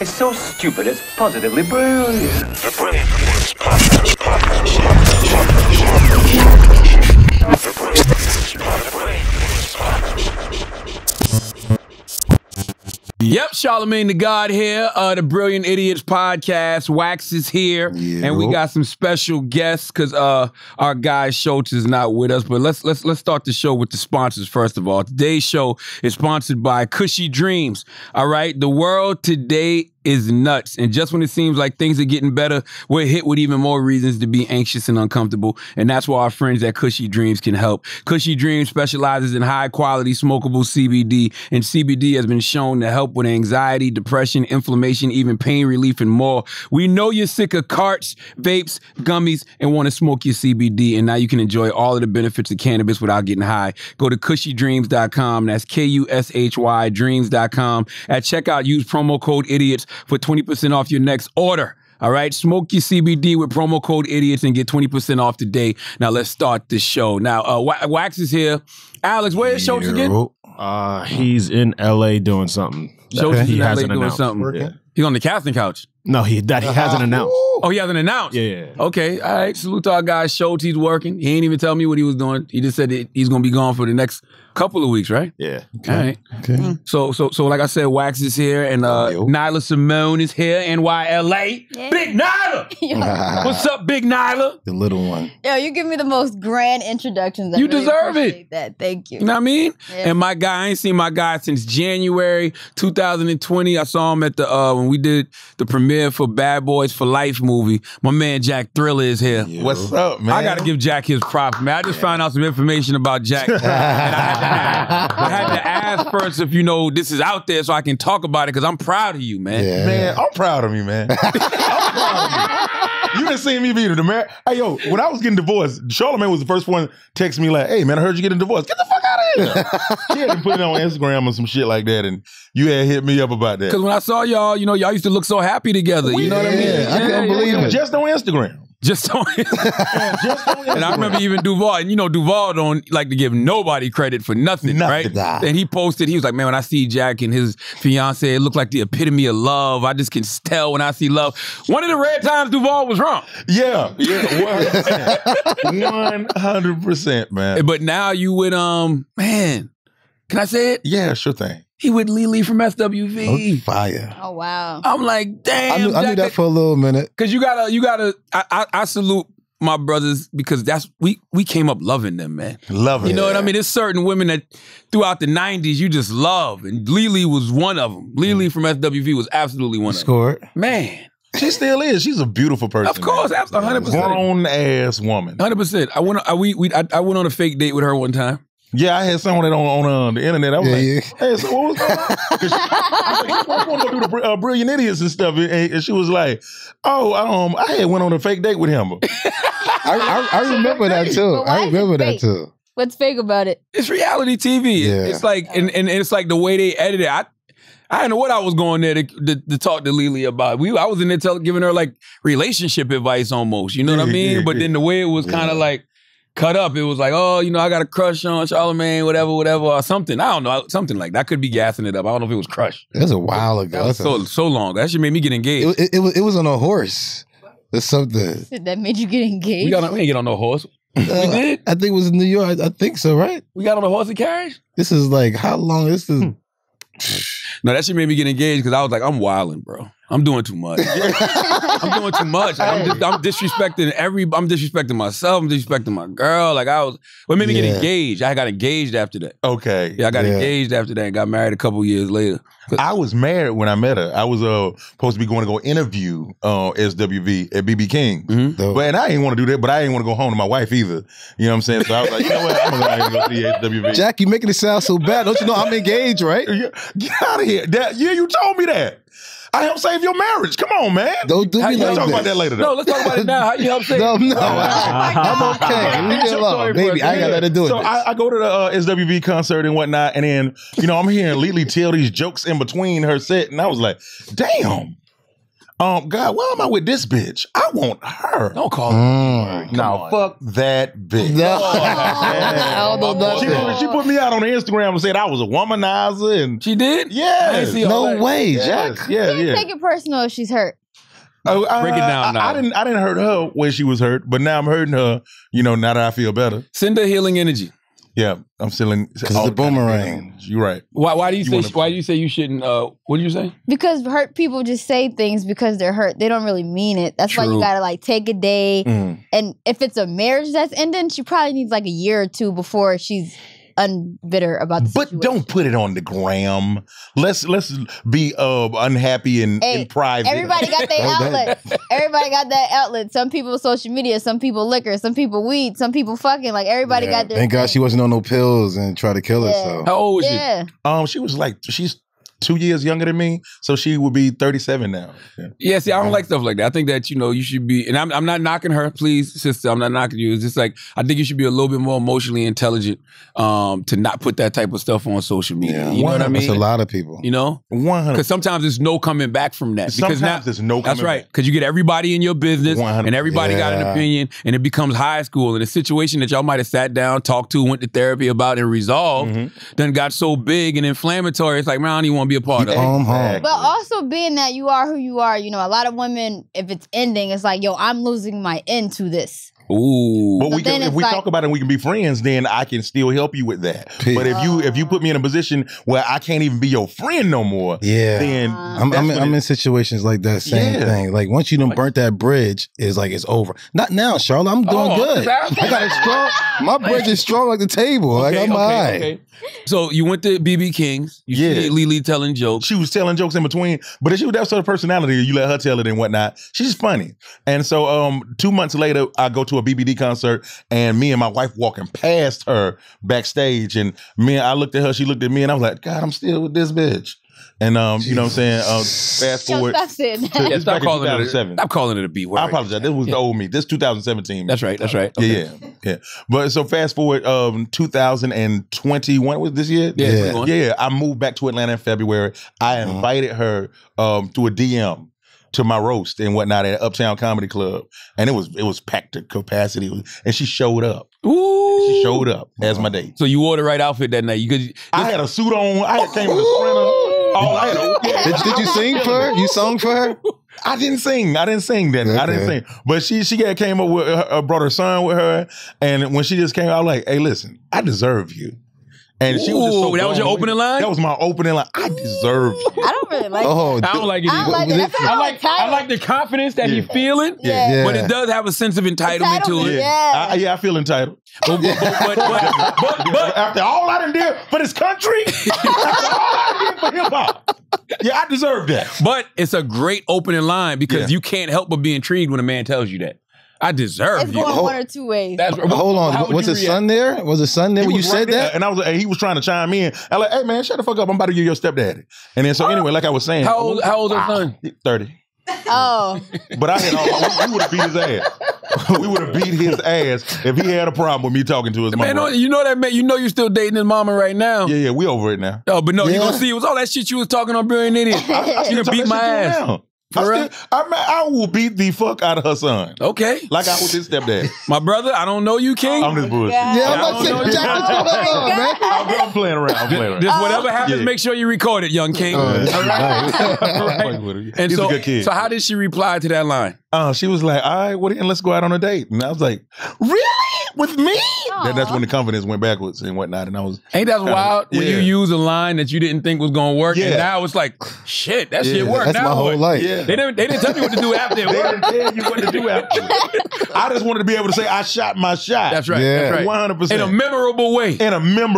It's so stupid, it's positively brilliant. The Brilliant Idiots Podcast. Yep, Charlamagne Tha God here. The Brilliant Idiots Podcast. Wax is here, and we got some special guests because our guy Schultz is not with us. But let's start the show with the sponsors first of all. Today's show is sponsored by Kushy Dreams. All right, the world today is nuts, and just when it seems like things are getting better, we're hit with even more reasons to be anxious and uncomfortable, and that's why our friends at Kushy Dreams can help. Kushy Dreams specializes in high-quality smokable CBD, and CBD has been shown to help with anxiety, depression, inflammation, even pain relief, and more. We know you're sick of carts, vapes, gummies, and want to smoke your CBD, and now you can enjoy all of the benefits of cannabis without getting high. Go to KushyDreams.com. That's K-U-S-H-Y dreams.com. At checkout, use promo code IDIOTS for 20% off your next order. All right, smoke your CBD with promo code IDIOTS and get 20% off today. Now let's start this show. Now Wax is here. Alex, where is Schultz again? He's in LA doing something. Schultz is in LA doing something. Yeah. He's on the casting couch. No, he hasn't announced. Oh, he hasn't announced? Yeah. Okay, all right. Salute to our guy Schultz. He's working. He ain't even tell me what he was doing. He just said that he's gonna be gone for the next couple of weeks, right? Yeah. Okay. All right. Okay. So like I said, Wax is here, and Nyla Simone is here, NYLA. Yeah. Big Nyla! What's up, Big Nyla? The little one. Yo, you give me the most grand introductions. I really deserve it. That. Thank you. You know what I mean? Yeah. And my guy, I ain't seen my guy since January 2020. I saw him at the when we did the premiere for Bad Boys for Life movie. My man Jack Thriller is here. Yo. What's up, man? I gotta give Jack his props, man. I just found out some information about Jack. And I had to ask first if you know this is out there so I can talk about it because I'm proud of you, man. Yeah. Man, I'm proud of you, man. I'm proud of you. You done seen me be the man. Hey, yo, when I was getting divorced, Charlamagne was the first one to text me like, hey, man, I heard you getting divorced. Get the fuck out of here. She had to put it on Instagram or some shit like that, and you had hit me up about that. Because when I saw y'all, you know, y'all used to look so happy together. You know what I mean? I can't believe it. Just on Instagram. Just on Instagram. And I remember even Duval, and you know Duval don't like to give nobody credit for nothing, right? And he posted, he was like, man, when I see Jack and his fiance, it looked like the epitome of love. I just can tell when I see love. One of the rare times Duval was wrong. Yeah, 100%. 100%, man. But now you with, man, can I say it? Yeah, sure thing. He with Lelee from SWV. Oh, fire. Oh, wow. I'm like, damn. I knew that for a little minute. Because I salute my brothers because that's, we came up loving them, man. Loving them. You know what I mean? There's certain women that throughout the 90s you just love. And Lelee was one of them. Lelee from SWV was absolutely one of them. Man. She still is. She's a beautiful person. Of course, absolutely. 100%. Grown ass woman. 100%. I went on a fake date with her one time. Yeah, I had someone that on the internet. I was like, hey, so what was going on? I want to go do the Brilliant Idiots and stuff. And she was like, oh, I had went on a fake date with him. I remember that too. I remember that too. What's fake about it? It's reality TV. Yeah. It's like, and it's like the way they edit it. I didn't know what I was going there to talk to Lelee about. I was in there giving her like relationship advice almost. You know what I mean? Yeah, but then the way it was kind of like, cut up. It was like, oh, you know, I got a crush on Charlamagne, whatever, or something. I don't know. Something like that. I could be gassing it up. I don't know if it was crush. That was a while ago. That was so long. That shit made me get engaged. It was on a horse or something. That made you get engaged? We didn't get on no horse. We did? I think it was in New York. I think so, right? We got on a horse and carriage? This is like, how long? This is... No, that shit made me get engaged because I was like, I'm wilding, bro. I'm doing too much. I'm doing too much. I'm disrespecting I'm disrespecting myself. I'm disrespecting my girl. Like what made me get engaged? I got engaged after that. Okay. Yeah, I got engaged after that and got married a couple years later. I was married when I met her. I was supposed to be going to go interview SWV at BB King. And I didn't want to do that, but I didn't want to go home to my wife either. You know what I'm saying? So I was like, you know what? I'm going to go see SWV. Jack, you're making it sound so bad. Don't you know I'm engaged, right? Get out of here. You told me that. I helped save your marriage. Come on, man. Don't do me like that. Let's talk about that later, though. No, let's talk about it now. How you helped save? No, I'm okay. Leave me alone, baby. I ain't got nothing to do with this. So I go to the SWV concert and whatnot, and then, you know, I'm hearing Lelee tell these jokes in between her set, and I was like, damn. God, why am I with this bitch? I want her. Don't call her. No, fuck that bitch. No. Oh, I don't know she put me out on Instagram and said I was a womanizer. And she did? Yes. No way, Jack. Yes. Yeah, can't take it personal if she's hurt. Break it down now. I didn't hurt her when she was hurt, but now I'm hurting her, you know, now that I feel better. Send her healing energy. Yeah, I'm still in. Because it's a boomerang. You're right. Why do you say you shouldn't? What did you say? Because hurt people just say things because they're hurt. They don't really mean it. That's why you gotta like take a day. Mm. And if it's a marriage that's ending, she probably needs like a year or two before she's unbitter about the situation. But don't put it on the gram. Let's be unhappy in private. Everybody got their outlet. Everybody got that outlet. Some people social media, some people liquor, some people weed, some people fucking. Like everybody got their. Thank God she wasn't on no pills and tried to kill herself. How old was she? She was like she's 2 years younger than me, so she would be 37 now. Yeah, see, I don't like stuff like that. I think that, you know, you should be, and I'm not knocking her, please, sister, I'm not knocking you. It's just like, I think you should be a little bit more emotionally intelligent to not put that type of stuff on social media. Yeah, you know what I mean? It's a lot of people. You know? 100%. Because sometimes there's no coming back from that. Because sometimes there's no coming back. That's right, because you get everybody in your business, 100%. And everybody got an opinion, and it becomes high school, and a situation that y'all might have sat down, talked to, went to therapy about, and resolved, then got so big and inflammatory, it's like, man, I don't even want be a part of it. But also being that you are who you are, you know, a lot of women, if it's ending, it's like, yo, I'm losing my end to this. Ooh. But so if we talk about it and we can be friends, then I can still help you with that. Peace. But if you put me in a position where I can't even be your friend no more, then I'm in situations like that same thing. Like once you done burnt that bridge, it's like it's over. Not now, Charlotte. I'm doing good. I got it strong. My bridge is strong like the table. Okay, like I'm high. Okay. So you went to BB King's. You see Lelee telling jokes. She was telling jokes in between, but if she was that sort of personality, you let her tell it and whatnot. She's funny. And so 2 months later, I go to a BBD concert, and me and my wife walking past her backstage, and I looked at her, she looked at me, and I was like, God, I'm still with this bitch. And you know what I'm saying? Fast forward. Stop calling it a, B word. I apologize. This was the old me. This 2017. That's right. That's right. Okay. Yeah. But so fast forward 2021 was this year? Yeah. I moved back to Atlanta in February. I invited her to a DM. To my roast and whatnot at Uptown Comedy Club, and it was packed to capacity, and she showed up. Ooh, she showed up as my date. So you wore the right outfit that night. I had a suit on. I came with a sprinter. Did you sing for her? You sung for her? I didn't sing that. Okay. I didn't sing. But she came up with her, brought her son with her, and when she just came, I was like, hey, listen, I deserve you. And she was just so that was your opening line? That was my opening line. I deserved it. I don't really like it. I don't like it either. I like the confidence that he's feeling, but it does have a sense of entitlement to it. Yeah, I feel entitled. But after all I done did for this country, after all I did for hip-hop, I deserve that. But it's a great opening line because you can't help but be intrigued when a man tells you that. I deserve you. It's going one or two ways. Hold on. Was his son there? Was his son there when you said that? And he was trying to chime in. I'm like, hey, man, shut the fuck up. I'm about to give your stepdaddy. And then, so anyway, like I was saying. How old is your son? 30. Oh. But I had we would have beat his ass. We would have beat his ass if he had a problem with me talking to his mama. Man, you know that, man. You know you're still dating his mama right now. Yeah, we over it now. Oh, but no, you going to see. It was all that shit you was talking on Brilliant Idiots. You're going to beat my ass. Now. I will beat the fuck out of her son. Okay. Like I was his stepdad. My brother, I don't know you, King. I'm just bullshit. Yeah, I'm playing around. Just whatever happens, make sure you record it, young King. Right. And so how did she reply to that line? She was like, all right, let's go out on a date. And I was like, really? With me? That's when the confidence went backwards and whatnot. And I was. Ain't that wild when you use a line that you didn't think was going to work? Yeah. And now it's like, shit, that shit worked. That's my whole life. Yeah. They didn't tell me what to do after it. They didn't tell you what to do after it. I just wanted to be able to say, I shot my shot. That's right. Yeah. That's right. 100%. In a memorable way.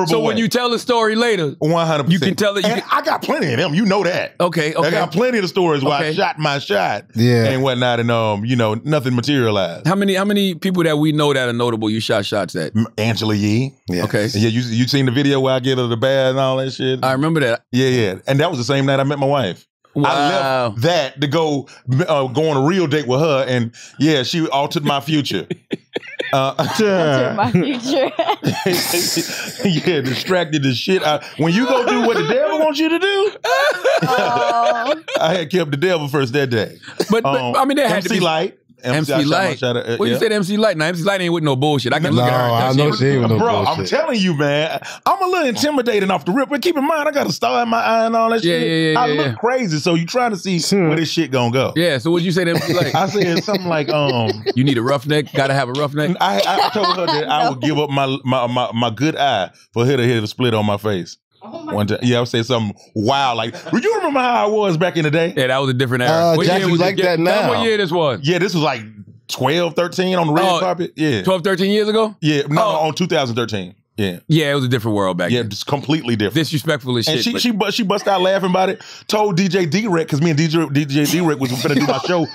So when you tell the story later, 100%. You can tell it. And I got plenty of them. You know that. Okay. I got plenty of the stories where I shot my shot and whatnot. And, you know, nothing materialized. How many people that we know that are notable you shot shots at? Angela Yee. Yes. Okay. Yeah, you seen the video where I get her the bath and all that shit? I remember that. Yeah. And that was the same night I met my wife. Wow. I left that to go on a real date with her, and she altered my future. Enter my future. Yeah, distracted the shit out. When you go do what the devil wants you to do, I had kept the devil first that day. But I mean, that had to be MC Lyte. MC Lyte. Well, you said MC Lyte. Now, MC Lyte ain't with no bullshit. I can look at her. I know she ain't with no bullshit. I'm telling you, man. I'm a little intimidated off the rip, but keep in mind, I got a star in my eye and all that shit. I look crazy, so you trying to see where this shit gonna go. Yeah, so what'd you say to MC Lyte? I said something like, you need a roughneck? Gotta have a roughneck? I told her that I would give up my good eye for her to hit a split on my face. Oh my God. Yeah, I would say something wild like, you remember how I was back in the day? Yeah, that was a different era. Jack, you like that now? What year this was? Yeah, this was like 12, 13 on the red carpet. Yeah, 12, 13 years ago? Yeah, no, on 2013. Yeah. Yeah, it was a different world back then. Yeah, just completely different. Disrespectful as shit. And she bust out laughing about it. Told DJ D-Rec, because me and DJ D-Rec was going to do my show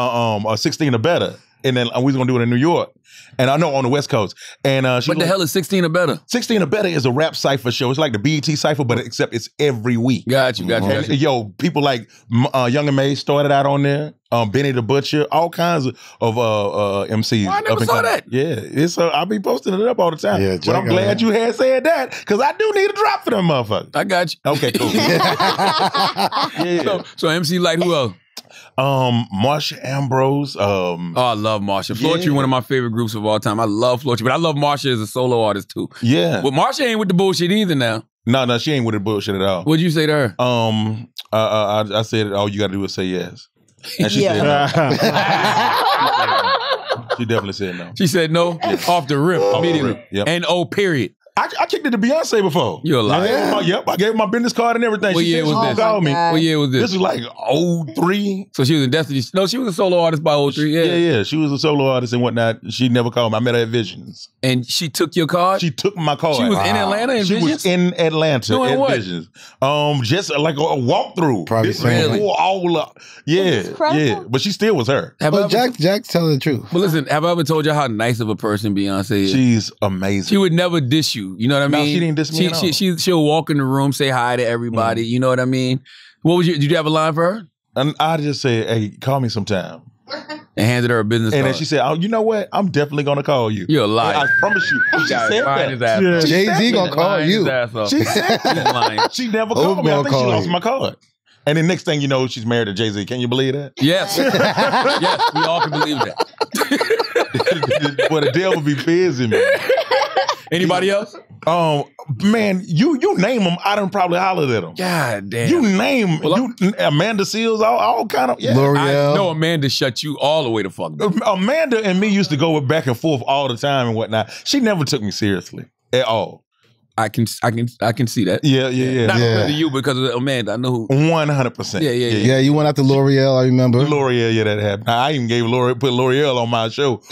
called 16 or Better. And then we was going to do it in New York. And I know on the West Coast. And what the hell is 16 or Better? 16 or Better is a rap cypher show. It's like the BET cypher, but except it's every week. Got you. Yo, people like Young and May started out on there. Benny the Butcher, all kinds of MCs. I never saw that. Yeah, I'll be posting it up all the time. Yeah, but I'm glad you had said that, because I do need a drop for them motherfuckers. I got you. Okay, cool. So MC Lyte, who else? Marsha Ambrose. I love Marsha. Floetry, one of my favorite groups of all time. I love Floetry, but I love Marsha as a solo artist too. Yeah. But Marsha ain't with the bullshit either now. No, she ain't with the bullshit at all. What'd you say to her? I said, all you gotta do is say yes. And she said no. She definitely said no. She said no off the rip immediately. Yep. N-O period. I kicked it to Beyonce before. You're a liar. Yep, I gave her my business card and everything. What year was this? What year was this? This was like 03. So she was in Destiny. No, she was a solo artist by 03. Yeah. She was a solo artist and whatnot. She never called me. I met her at Visions. And she took your card? She took my card. She was in Atlanta in Visions? She was in Atlanta doing what? Visions. Just like a walkthrough. Probably all up. Yeah. But she still was her. But Jack's telling the truth. But listen, have I ever told you how nice of a person Beyonce is? She's amazing. She would never diss you. You know what I mean? No, she didn't diss me at all. She'll walk in the room, say hi to everybody. You know what I mean? Did you have a line for her? And I just said, hey, call me sometime. And handed her a business card. And then she said, oh, you know what? I'm definitely going to call you. You're a liar. I promise you. She said that. Jay-Z going to call you. She said that. She never called me. I think she lost my card. And then next thing you know, she's married to Jay-Z. Can you believe that? Yes. Yes, we all can believe that. But the devil be busy, man. Anybody else? Man, you name them, I done probably hollered at them. God damn. You name Amanda Seals, all kind of L'Oreal. I know Amanda shut you all the way to fuck up. Amanda and me used to go back and forth all the time and whatnot. She never took me seriously at all. I can see that. Yeah. Not because of you, because of Amanda. I know who. 100%. Yeah, you went out to L'Oreal, I remember. L'Oreal, that happened. I even put L'Oreal on my show.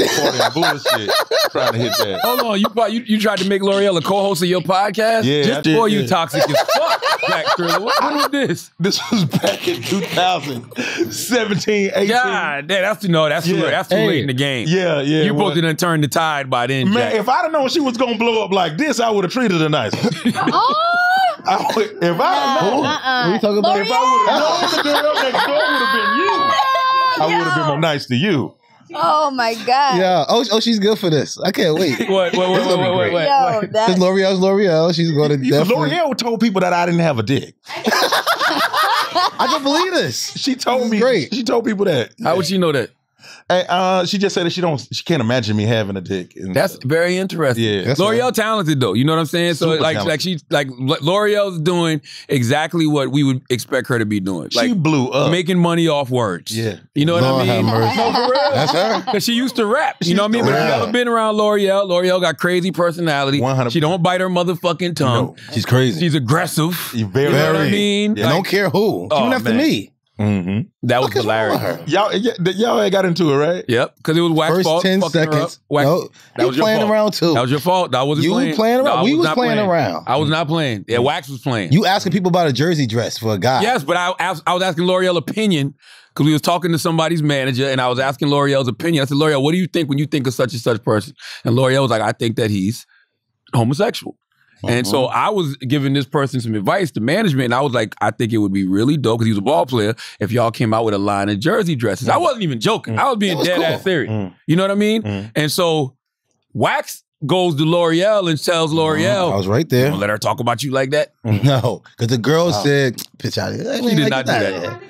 Bullshit, trying to hit that. Hold on, you tried to make L'Oreal a co-host of your podcast? Yeah, just before you toxic as fuck, Jack Thriller. What was this? This was back in 2017, 18. God, that's too late in the game. Yeah. You both didn't turn the tide by then, man, Jack. If I'd have known she was gonna blow up like this, I would have treated her nice. If I would have known the girl next door would have been you, I would have been more nice to you. Oh my God. Yeah. Oh, she's good for this. I can't wait. Wait. Because L'Oreal's L'Oreal. She's going to definitely. L'Oreal told people that I didn't have a dick. I can't believe this. She told people that. How would she know that? Hey, she just said that she can't imagine me having a dick. That's very interesting. Yeah, L'Oreal talented though, you know what I'm saying? So like L'Oreal's doing exactly what we would expect her to be doing. Like, she blew up, making money off words. Yeah, you know what I mean? No, for real. That's her. Because she used to rap. You know what I mean? But if you ever been around L'Oreal, L'Oreal got crazy personality. 100%. She don't bite her motherfucking tongue. No. She's crazy. She's aggressive. You know what I mean? Yeah. Like, don't care who. Even after me. That was hilarious. Y'all ain't got into it, right? Yep, because it was Wack's fault. First 10 seconds. No, that was playing around too. That was your fault. That wasn't playing. You were playing around. We was playing around. I was not playing. Yeah, Wax was playing. You asking people about a jersey dress for a guy. Yes, but I was asking L'Oreal opinion because we was talking to somebody's manager and I was asking L'Oreal's opinion. I said, L'Oreal, what do you think when you think of such and such person? And L'Oreal was like, I think that he's homosexual. And so I was giving this person some advice to management, and I was like, I think it would be really dope, because he was a ball player, if y'all came out with a line of jersey dresses. I wasn't even joking. I was being dead-ass serious. You know what I mean? And so Wax goes to L'Oreal and tells L'Oreal, I was right there. Don't let her talk about you like that. No, because the girl said, "Pitch out of here." She did not do that.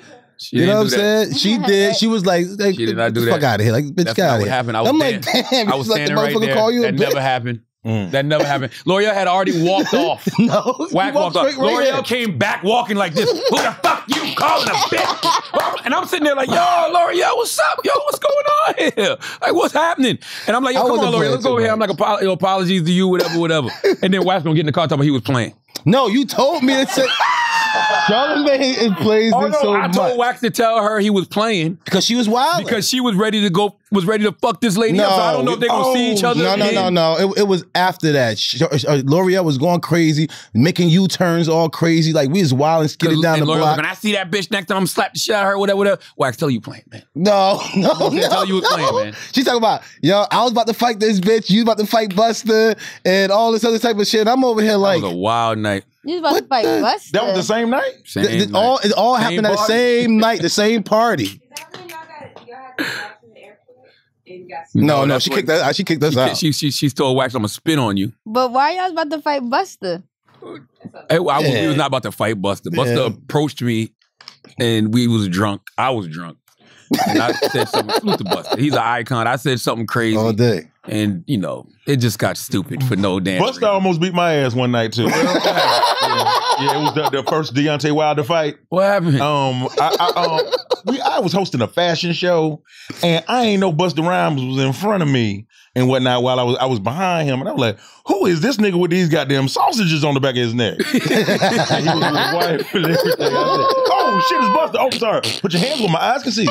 You know what I'm saying? She did. She was like she did not do that. Fuck out of here. Like, bitch, got out of here. Happened. I was there. Like, damn. I was standing right there. That never happened. That never happened. L'Oreal had already walked off. No. Wack walked off. L'Oreal came back walking like this. Who the fuck you calling a bitch? And I'm sitting there like, yo, L'Oreal, what's up? Yo, what's going on here? Like, what's happening? And I'm like, yo, come on, L'Oreal, let's go over here. I'm like, apologies to you, whatever, whatever. And then Wack's gonna get in the car talking about he was playing. No, you told me to say... Charlamagne plays this so much. I told Wax to tell her he was playing because she was wild. Because she was ready to go, was ready to fuck this lady up. So I don't know if they're gonna see each other. No. It was after that. L'Oreal was going crazy, making U-turns all crazy. Like, we was wild and skidded down the block. When I see that bitch next time, I'm slap the shit out of her. Whatever, whatever. Wax, tell you playing, man. No. Tell you was playing, man. She talking about, yo, I was about to fight this bitch. You about to fight Buster and all this other type of shit. And I'm over here like, that was a wild night. You was about to fight Busta. That was the same night? Same night. It all happened at the same night, the same party. No, she kicked that. She kicked us out. She told Wax, I'm gonna spit on you. But why y'all was about to fight Busta? He was not about to fight Busta. Busta approached me and we was drunk. I was drunk. And I said something. Salute to Busta. He's an icon. I said something crazy all day. And, you know, it just got stupid for no damn reason. Busta almost beat my ass one night, too. Yeah, it was the first Deontay Wilder fight. What happened? I was hosting a fashion show, and I ain't know Busta Rhymes was in front of me and whatnot while I was behind him. And I was like, who is this nigga with these goddamn sausages on the back of his neck? He was with his wife and everything. I said, oh, shit, it's Busta. Oh, sorry. Put your hands where my eyes can see.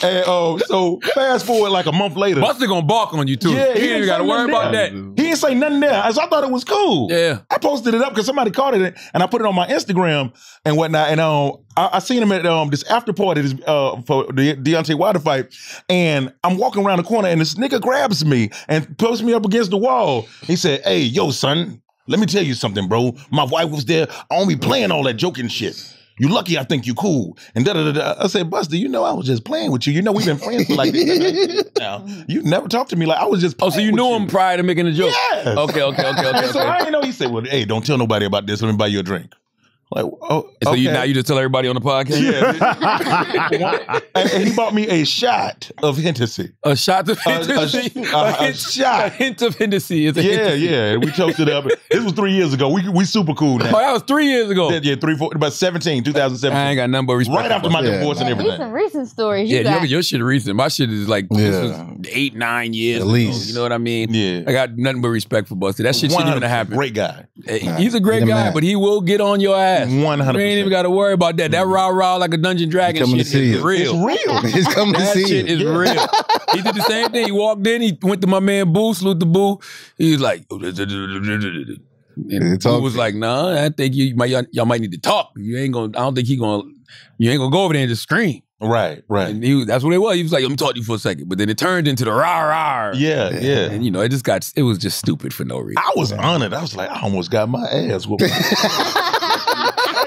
And so fast forward like a month later, Busta gonna bark on you too. Yeah, he ain't even gotta worry about that. He didn't say nothing there, so I thought it was cool. Yeah, I posted it up because somebody caught it, and I put it on my Instagram and whatnot. And I seen him at this after party for the Deontay Wilder fight, and I'm walking around the corner, and this nigga grabs me and puts me up against the wall. He said, "Hey, yo, son, let me tell you something, bro. My wife was there. I don't be playing all that joking shit. You lucky I think you cool." And I said, Busta, you know I was just playing with you. You know we've been friends for like this now. You never talked to me like I was just playing. Oh, so you knew him prior to making a joke? Yes. Okay. So I didn't know. He said, well, hey, don't tell nobody about this. Let me buy you a drink. Like, oh, so okay. Now you just tell everybody on the podcast? Yeah. And he bought me a shot of Hennessy. A shot of Hennessy? A hint of Hennessy. Yeah. We toasted up. This was 3 years ago. We super cool now. Oh, that was 3 years ago? Yeah, about 2017. I ain't got nothing but respect. Right after my divorce and everything. Some recent stories. Your shit recent. My shit is like, this was 8, 9 years at least ago. You know what I mean? Yeah. I got nothing but respect for Busta. That shit shouldn't even happen. Great guy. He's a great guy, but he will get on your ass. 100%. We ain't even got to worry about that. That rah-rah like a Dungeon Dragon shit is real. It's coming to see you. That shit is real. He did the same thing. He walked in. He went to my man Boo. Salute to Boo. He was like... And Boo was like, nah, I think y'all might need to talk. I don't think he gonna... You ain't gonna go over there and just scream. Right. And that's what it was. He was like, let me talk to you for a second. But then it turned into the rah-rah. Yeah. And, you know, it was just stupid for no reason. I was honored. I was like, I almost got my ass whooped.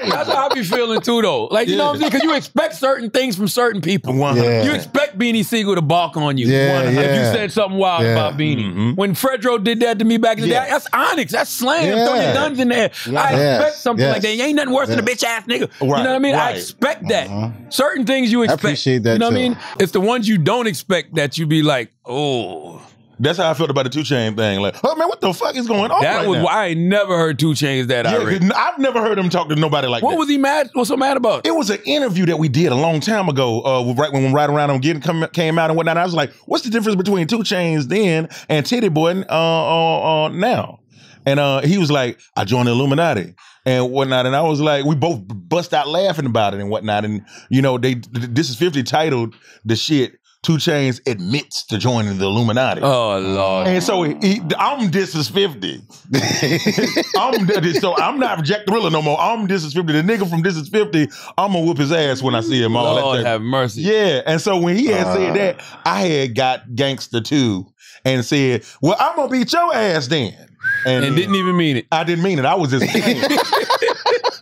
That's how I be feeling too, though. Like, you know what I'm saying? Because you expect certain things from certain people. You expect Beanie Siegel to balk on you. If you said something wild about Beanie. When Fredro did that to me back in the day, that's onyx. That's slang. Throw your guns in there. I expect something like that. You ain't nothing worse than a bitch ass nigga. You know what I mean? I expect that. Certain things you expect. I appreciate that. You know what I mean? It's the ones you don't expect that you be like, oh. That's how I felt about the 2 Chainz thing. Like, oh man, what the fuck is going on right now? I ain't never heard 2 Chainz that irate. I've never heard him talk to nobody like that. What was he mad? What's so mad about? It was an interview that we did a long time ago, right when Right Around Him came out and whatnot. And I was like, what's the difference between 2 Chainz then and Titty Boy now? And he was like, I joined the Illuminati and whatnot. And I was like, we both bust out laughing about it and whatnot. And, you know, this is 50 titled the shit. 2 Chainz admits to joining the Illuminati. Oh, Lord. And so I'm this is 50. So I'm not Jack Thriller no more. I'm this is 50. The nigga from this is 50, I'm going to whoop his ass when I see him. All Lord that have mercy. Yeah. And so when he had said that, I had got Gangsta too and said, well, I'm going to beat your ass then. And didn't even mean it. I didn't mean it. I was just saying.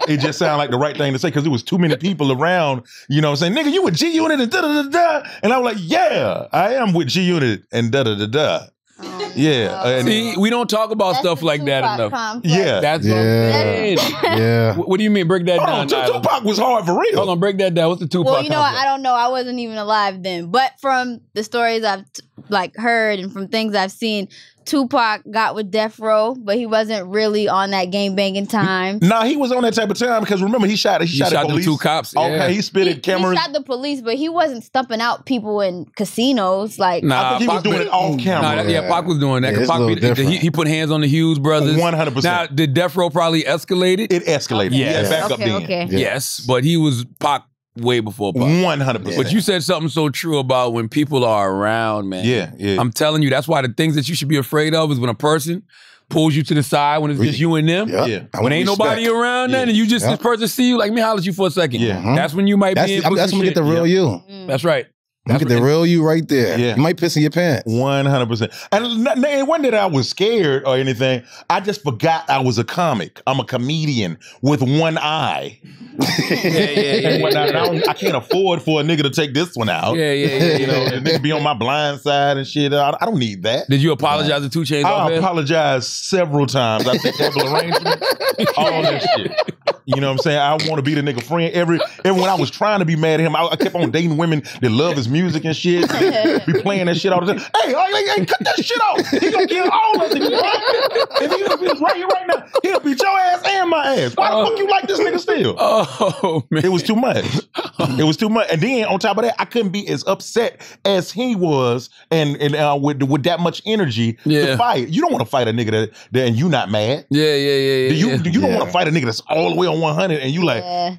It just sounded like the right thing to say because it was too many people around, you know what I'm saying? Nigga, you with G-Unit and da-da-da-da. And I was like, yeah, I am with G-Unit and da-da-da-da. Oh, yeah. And see, we don't talk about stuff like that enough. Complex. Yeah. That's what I'm saying. Yeah. What do you mean? Break that down. Tupac was hard for real. Hold on, break that down. What's the Tupac? Well, you know what? I don't know. I wasn't even alive then. But from the stories I've like heard and from things I've seen, Tupac got with Death Row, but he wasn't really on that game banging time. Nah, he was on that type of time because remember he shot the police. The two cops. Yeah. Okay, he spitted cameras. He shot the police, but he wasn't stumping out people in casinos. Like I think he was doing it off camera. Nah, yeah, Pac was doing that. Yeah, Pac he put hands on the Hughes brothers. 100%. Now, did Death Row probably escalate it? It escalated. Okay. Yeah, back up then. Okay. Yeah. Yes, but he was Pac way before Pac. 100%. But you said something so true about when people are around, man. Yeah, yeah. I'm telling you, that's why the things that you should be afraid of is when a person pulls you to the side when it's just you and them. Yep. Yeah. When ain't nobody around then and you just this person see you like, me holler at you for a second. Yeah. That's when you might be in that's when you get the real you. Mm. That's right. Look at the real you right there. Yeah. You might piss in your pants. 100%. And it wasn't that I was scared or anything. I just forgot I was a comic. I'm a comedian with one eye. I can't afford for a nigga to take this one out. You know, and nigga be on my blind side and shit. I don't need that. Did you apologize to 2 Chainz? I apologized several times. I said double arrangement. All that shit. You know what I'm saying? I want to be the nigga friend. When I was trying to be mad at him, I kept on dating women that love his music and shit. Be playing that shit all the time. Hey, cut that shit off. He gonna kill all of us. If he was right here right now, he'll beat your ass and my ass. Why the fuck you like this nigga still? Oh, man. It was too much. It was too much. And then on top of that, I couldn't be as upset as he was and with that much energy to fight. You don't want to fight a nigga that and you not mad. You don't want to fight a nigga that's all the way on 100 and you like, all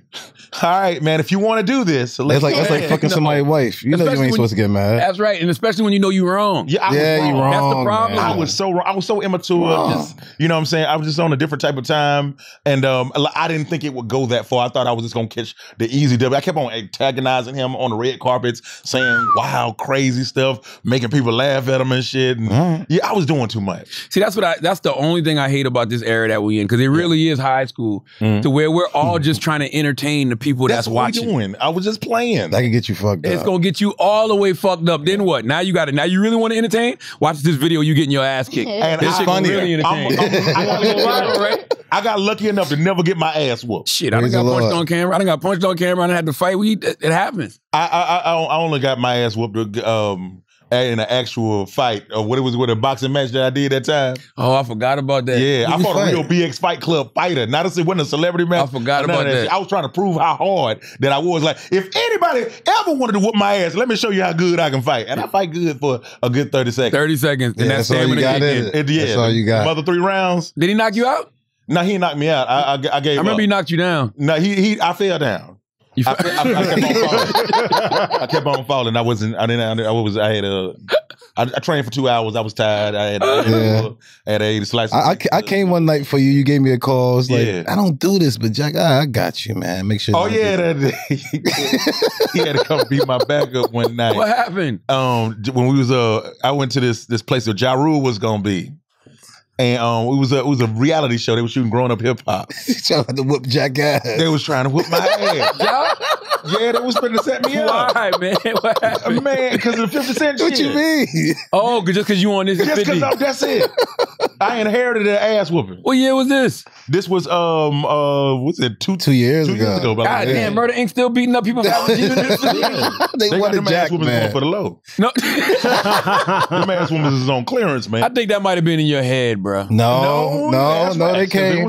right, man, if you want to do this, that's like fucking somebody's wife. You know you ain't supposed to get mad. That's right, and especially when you know you're wrong. Yeah, you're wrong. That's the problem. Man. I was so wrong. I was so immature. Just, you know what I'm saying? I was just on a different type of time, and I didn't think it would go that far. I thought I was just gonna catch the easy W. I kept on antagonizing him on the red carpets, saying wild, crazy stuff, making people laugh at him and shit. And, I was doing too much. See, that's the only thing I hate about this era that we're in, because it really is high school to where we're all just trying to entertain the people that's watching. That's what we doing. I was just playing. That can get you fucked up. It's gonna get you all the way fucked up. Then what? Now you got it. Now you really want to entertain? Watch this video. You getting your ass kicked. And this shit funny. Really entertain. I got lucky enough to never get my ass whooped. Shit, I done got punched on camera. I done got punched on camera. I done had to fight. It happens. I only got my ass whooped in an actual fight, or what it was with a boxing match that I did that time. Oh, I forgot about that. Yeah, I fought a real BX Fight Club fighter. Not as it wasn't a celebrity match. I forgot about that. I was trying to prove how hard that I was. Like, if anybody ever wanted to whoop my ass, let me show you how good I can fight. And I fight good for a good 30 seconds. 30 seconds. And that's all you got. That's all you got. Mother 3 rounds. Did he knock you out? No, he knocked me out. I gave up. I remember he knocked you down. No, I fell down. I kept on falling. I wasn't. I didn't. I was. I had a. I trained for 2 hours. I was tired. I had a slice. I came one night for you. You gave me a call. I was like, I don't do this, but Jack, I got you, man. Make sure. Oh yeah, he had to come beat my back up one night. What happened? When we was I went to this place where Ja Rule was gonna be. And it was a reality show. They were shooting Growing Up Hip Hop. Trying to whoop Jack ass. They was trying to whoop my ass. Yeah, they was trying to set me up. Why, man? What happened? Man, because of the 50 Cent shit. What you mean? Oh, just because you on this. Just because that's it. I inherited an ass whooping. What year was this? This was what's it? Two years ago. God damn, Murder Inc. still beating up people. They wanted Jack, man. For the low. No, the ass woman is on clearance, man. I think that might have been in your head, bro. No, they came.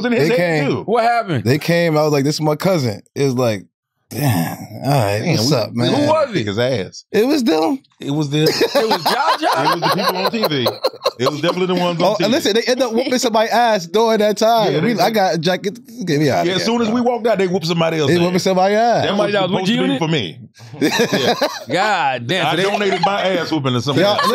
What happened? They came. I was like, this is my cousin. It was like, Damn. All right. Damn, what's up, man? Who was it? His ass. It was them. It was them. It was Jaja. It was the people on TV. It was definitely the ones on TV. And listen, they end up whooping somebody's ass during that time. Yeah, I got Jack. Get me out. Yeah, as soon as we walked out, they whooped somebody else. They whooping somebody's ass. That was supposed to be for me. Yeah. God damn. I donated my ass whooping to somebody else.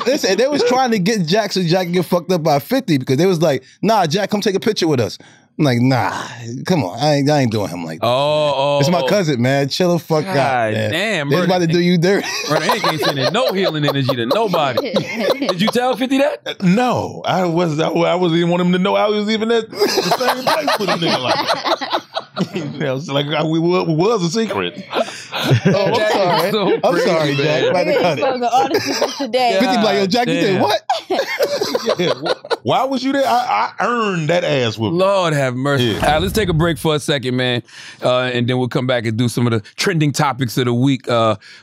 Listen, they was trying to get Jack so Jack can get fucked up by 50 because they was like, nah, Jack, come take a picture with us. I'm like, nah, come on. I ain't doing him like that. Oh, it's my cousin, man. Chill the fuck out. God damn, bro. He's about to do you dirty. Bro, Hank ain't sending no healing energy to nobody. Did you tell 50 that? No. I wasn't even wanting him to know I was even at the same place with a nigga like that. You know, so like we was a secret. I'm sorry, Jack. I'm about to cut it. The audience today. 50 like, yo, Jack, you said what? Why was you there? I earned that ass whooping. Lord have mercy. Yeah. All right, let's take a break for a second, man. And then we'll come back and do some of the trending topics of the week.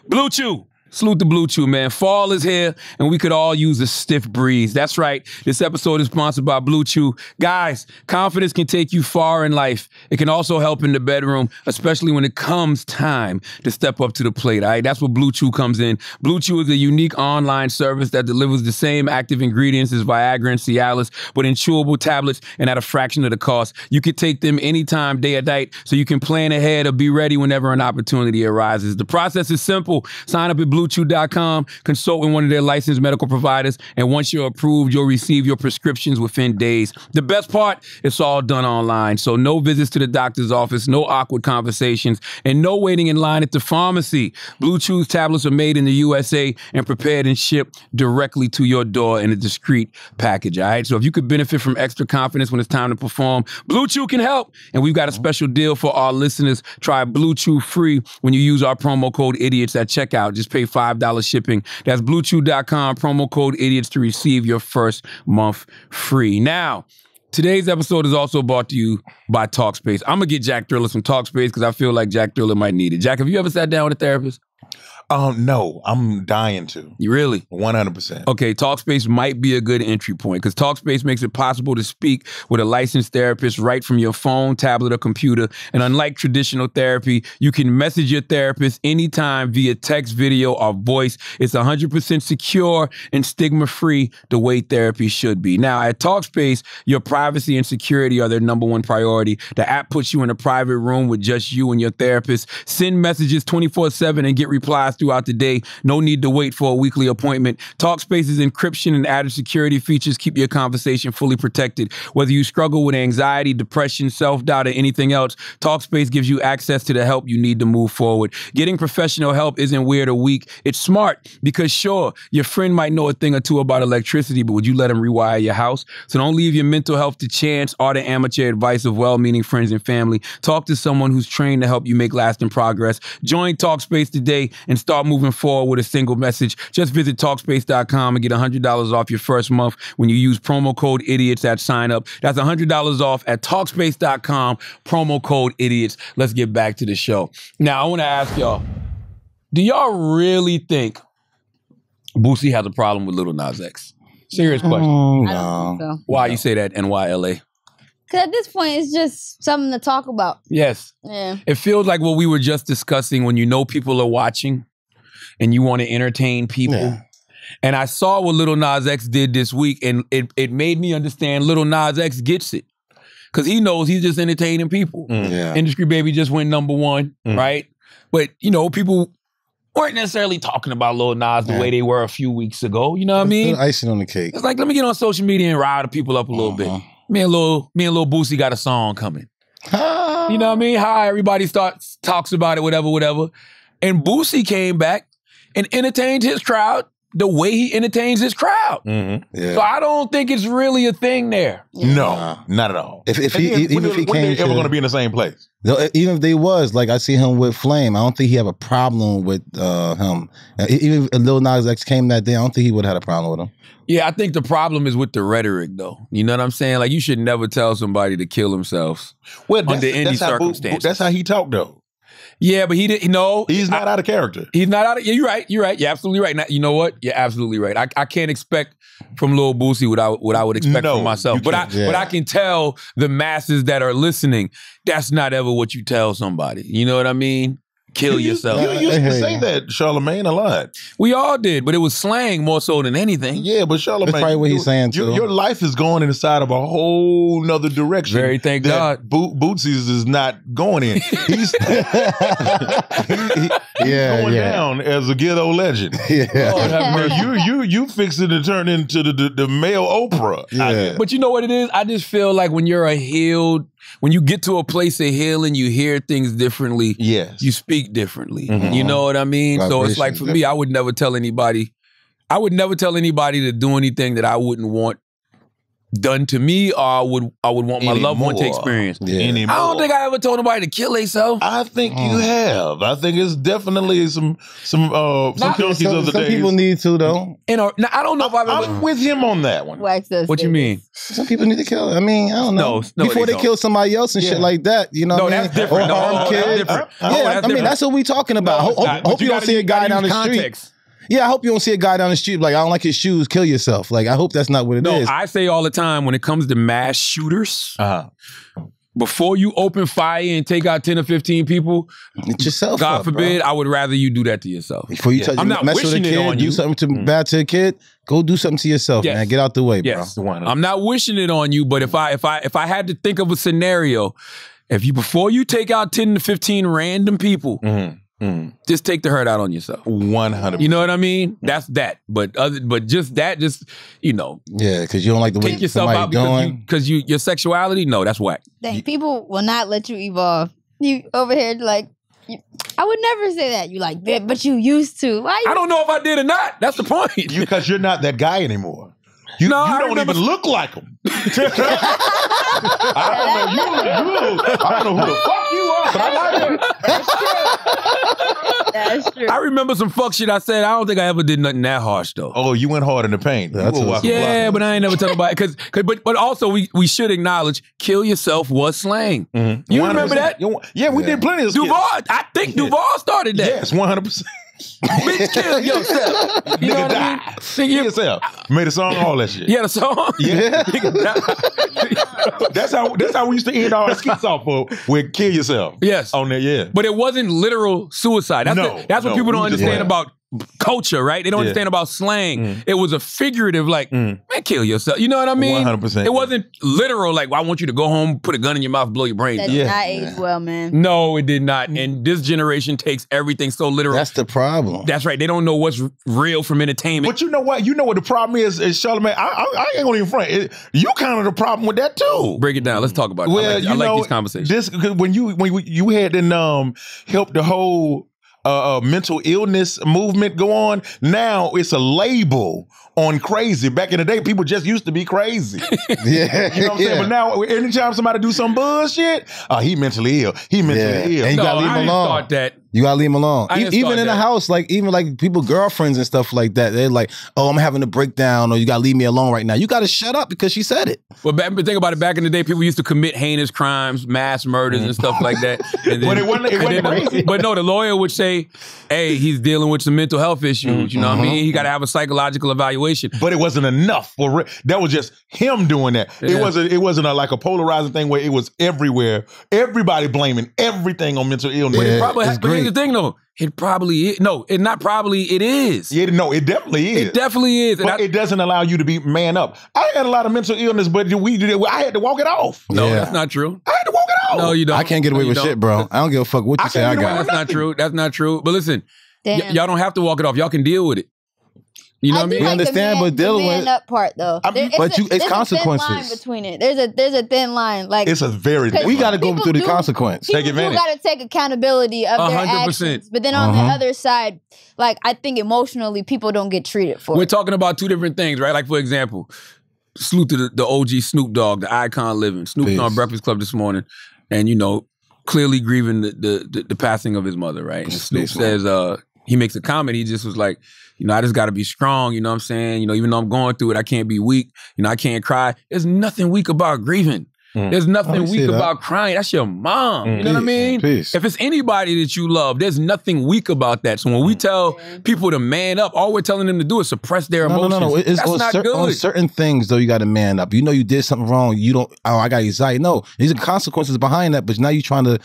Blue Chew. Salute to Blue Chew, man. Fall is here, and we could all use a stiff breeze. That's right. This episode is sponsored by Blue Chew. Guys, confidence can take you far in life. It can also help in the bedroom, especially when it comes time to step up to the plate, all right? That's where Blue Chew comes in. Blue Chew is a unique online service that delivers the same active ingredients as Viagra and Cialis, but in chewable tablets and at a fraction of the cost. You can take them anytime, day or night, so you can plan ahead or be ready whenever an opportunity arises. The process is simple. Sign up at BlueChew.com, consult with one of their licensed medical providers, and once you're approved, you'll receive your prescriptions within days. The best part, it's all done online, so no visits to the doctor's office, no awkward conversations, and no waiting in line at the pharmacy. Blue Chew's tablets are made in the USA and prepared and shipped directly to your door in a discreet package, all right? So if you could benefit from extra confidence when it's time to perform, Blue Chew can help, and we've got a special deal for our listeners. Try Blue Chew free when you use our promo code IDIOTS at checkout. Just pay $5 shipping. That's BlueChew.com, promo code IDIOTS to receive your first month free. Now, today's episode is also brought to you by Talkspace. I'm going to get Jack Thriller some Talkspace because I feel like Jack Thriller might need it. Jack, have you ever sat down with a therapist? No, I'm dying to. You really? 100%. Okay, Talkspace might be a good entry point because Talkspace makes it possible to speak with a licensed therapist right from your phone, tablet, or computer. And unlike traditional therapy, you can message your therapist anytime via text, video, or voice. It's 100% secure and stigma-free the way therapy should be. Now, at Talkspace, your privacy and security are their #1 priority. The app puts you in a private room with just you and your therapist. Send messages 24/7 and get replies throughout the day. No need to wait for a weekly appointment. Talkspace's encryption and added security features keep your conversation fully protected. Whether you struggle with anxiety, depression, self-doubt, or anything else, Talkspace gives you access to the help you need to move forward. Getting professional help isn't weird or weak. It's smart because, sure, your friend might know a thing or two about electricity, but would you let him rewire your house? So don't leave your mental health to chance or the amateur advice of well-meaning friends and family. Talk to someone who's trained to help you make lasting progress. Join Talkspace today and start moving forward with a single message. Just visit Talkspace.com and get $100 off your first month when you use promo code IDIOTS at sign up. That's $100 off at Talkspace.com, promo code IDIOTS. Let's get back to the show. Now, I want to ask y'all, do y'all really think Boosie has a problem with Lil Nas X? Serious question. No. I don't think so. Why you say that and why L.A.? Because at this point, it's just something to talk about. Yes. Yeah. It feels like what we were just discussing when you know people are watching and you want to entertain people. Yeah. And I saw what Lil Nas X did this week, and it made me understand Lil Nas X gets it. Because he knows he's just entertaining people. Yeah. Industry Baby just went #1, right? But, you know, people weren't necessarily talking about Lil Nas the way they were a few weeks ago. You know what I mean? Icing on the cake. It's like, let me get on social media and rile the people up a little bit. Me and Lil Boosie got a song coming. You know what I mean? How everybody talks about it, whatever, whatever. And Boosie came back and entertained his crowd the way he entertains his crowd. So I don't think it's really a thing there. No, not at all. If he ever going to be in the same place? Even if they was, like I see him with Flame, I don't think he have a problem with him. Even if Lil Nas X came that day, I don't think he would have had a problem with him. Yeah, I think the problem is with the rhetoric, though. You know what I'm saying? Like, you should never tell somebody to kill themselves under any circumstances. That's how he talked, though. Yeah, but he didn't. No, he's not out of character. He's not out of. Yeah, you're right. You're right. You're absolutely right. Now, you know what? You're absolutely right. I can't expect from Lil Boosie what I would expect from myself. But I can tell the masses that are listening. That's not ever what you tell somebody. You know what I mean? Kill yourself. You used to say that, Charlamagne, a lot. We all did, but it was slang more so than anything. Yeah, but Charlamagne, that's probably what he's saying too. Your life is going inside of a whole nother direction. Very thank God. Bootsies is not going in. He's, he's going down as a ghetto legend. Yeah. Lord have mercy. You fixing to turn into the male Oprah. Yeah. But you know what it is? I just feel like when you're a healed, when you get to a place of healing, you hear things differently. Yes. You speak differently. Mm-hmm. You know what I mean? So it's like for me, I would never tell anybody to do anything that I wouldn't want done to me, or I would want my loved one to experience. Yeah. I don't think I ever told nobody to kill themselves. I think you have. I think it's definitely some junkies of the day. Some people need to though. And now, I don't know if I'm with him on that one. What you mean? Some people need to kill. I mean, I don't know. Before they kill somebody else and shit like that, you know. No, that's different. Yeah, I mean that's what we talking about. Hope you don't see a guy down the street. Yeah, I hope you don't see a guy down the street like, I don't like his shoes, kill yourself. Like, I hope that's not what it is. No, I say all the time, when it comes to mass shooters, before you open fire and take out 10 or 15 people, it's yourself. God forbid, bro. I would rather you do that to yourself. Before you touch, I'm not mess wishing with a kid, it on you. Do something bad to a kid, go do something to yourself, man. Get out the way, bro. I'm not wishing it on you, but if I had to think of a scenario, before you take out 10 to 15 random people, just take the hurt out on yourself. 100%. You know what I mean? That's that. But just that, you know. Yeah, because you don't like the way yourself out because your sexuality. No, that's whack. Dang, people will not let you evolve. You over here like, I would never say that. You like that, but you used to. Why? I don't know if I did or not. That's the point. Because you're not that guy anymore. You don't even look like him. I don't know who the fuck you are, but I like it. That's true. I remember some fuck shit I said. I don't think I ever did nothing that harsh though. Oh, you went hard in the paint. Yeah, but I ain't never talking about it. But also we should acknowledge kill yourself was slang. You remember that? Yeah, we did plenty of stuff. I think Duval started that. Yes, 100%. Bitch, kill yourself. You know what I mean? Kill yourself. Made a song, all that shit. Yeah, the song. Yeah. That's how we used to end our skits off of. With kill yourself. Yes. On there, yeah. But it wasn't literal suicide. That's what people don't understand about culture, right? They don't understand about slang. It was a figurative, like, man, kill yourself. You know what I mean? 100%. It wasn't literal, like, well, I want you to go home, put a gun in your mouth, blow your brains out. That did not age well, man. No, it did not. And this generation takes everything so literal. That's the problem. That's right. They don't know what's real from entertainment. But you know what? You know what the problem is Charlamagne? I ain't gonna even front. You kind of the problem with that too. Break it down. Let's talk about it. Well, I like these conversations. When you had to help the whole mental illness movement go on. Now it's a label on crazy. Back in the day, people just used to be crazy. You know what I'm saying? But now, anytime somebody do some bullshit, he mentally ill. He mentally ill. And you gotta leave him alone. I thought that. You gotta leave them alone. Even in the house, like even like people, girlfriends and stuff like that. They're like, "Oh, I'm having a breakdown," or "You gotta leave me alone right now." You gotta shut up because she said it. Well, think about it. Back in the day, people used to commit heinous crimes, mass murders, and stuff like that. And then, it wasn't crazy. But no, the lawyer would say, "Hey, he's dealing with some mental health issues. You know what I mean? He gotta have a psychological evaluation." But it wasn't enough. That was just him doing that. Yeah. It wasn't like a polarizing thing where it was everywhere. Everybody blaming everything on mental illness. Yeah. But the thing though, it probably is. No, it not probably, it is. Yeah, no, it definitely is. It definitely is. But it doesn't allow you to be man up. I had a lot of mental illness, but I had to walk it off. No, that's not true. I had to walk it off. No, you don't. I can't get away with shit, bro. I don't give a fuck what you say I got. That's not true. That's not true. But listen, y'all don't have to walk it off. Y'all can deal with it. You know what I mean? We understand, but dealing with that part though. But it's consequences. There's a thin line between it. There's a thin line. Like it's a very thin line. We got to go through the consequence. Take advantage. You got to take accountability of their actions. But then on the other side, like I think emotionally, people don't get treated for it. We're talking about two different things, right? Like for example, salute to the OG Snoop Dogg, the icon living. Snoop was on Breakfast Club this morning, and you know clearly grieving the passing of his mother, right? And Snoop says, he makes a comment. He just was like, you know, I just got to be strong. You know what I'm saying? You know, even though I'm going through it, I can't be weak. You know, I can't cry. There's nothing weak about grieving. There's nothing weak about crying. That's your mom. You know what I mean? If it's anybody that you love, there's nothing weak about that. So when we tell people to man up, all we're telling them to do is suppress their emotions. No, no, no. It's, that's not good. On certain things, though, you got to man up. You know you did something wrong. You don't, oh, I got anxiety. No, these are consequences behind that, but now you're trying to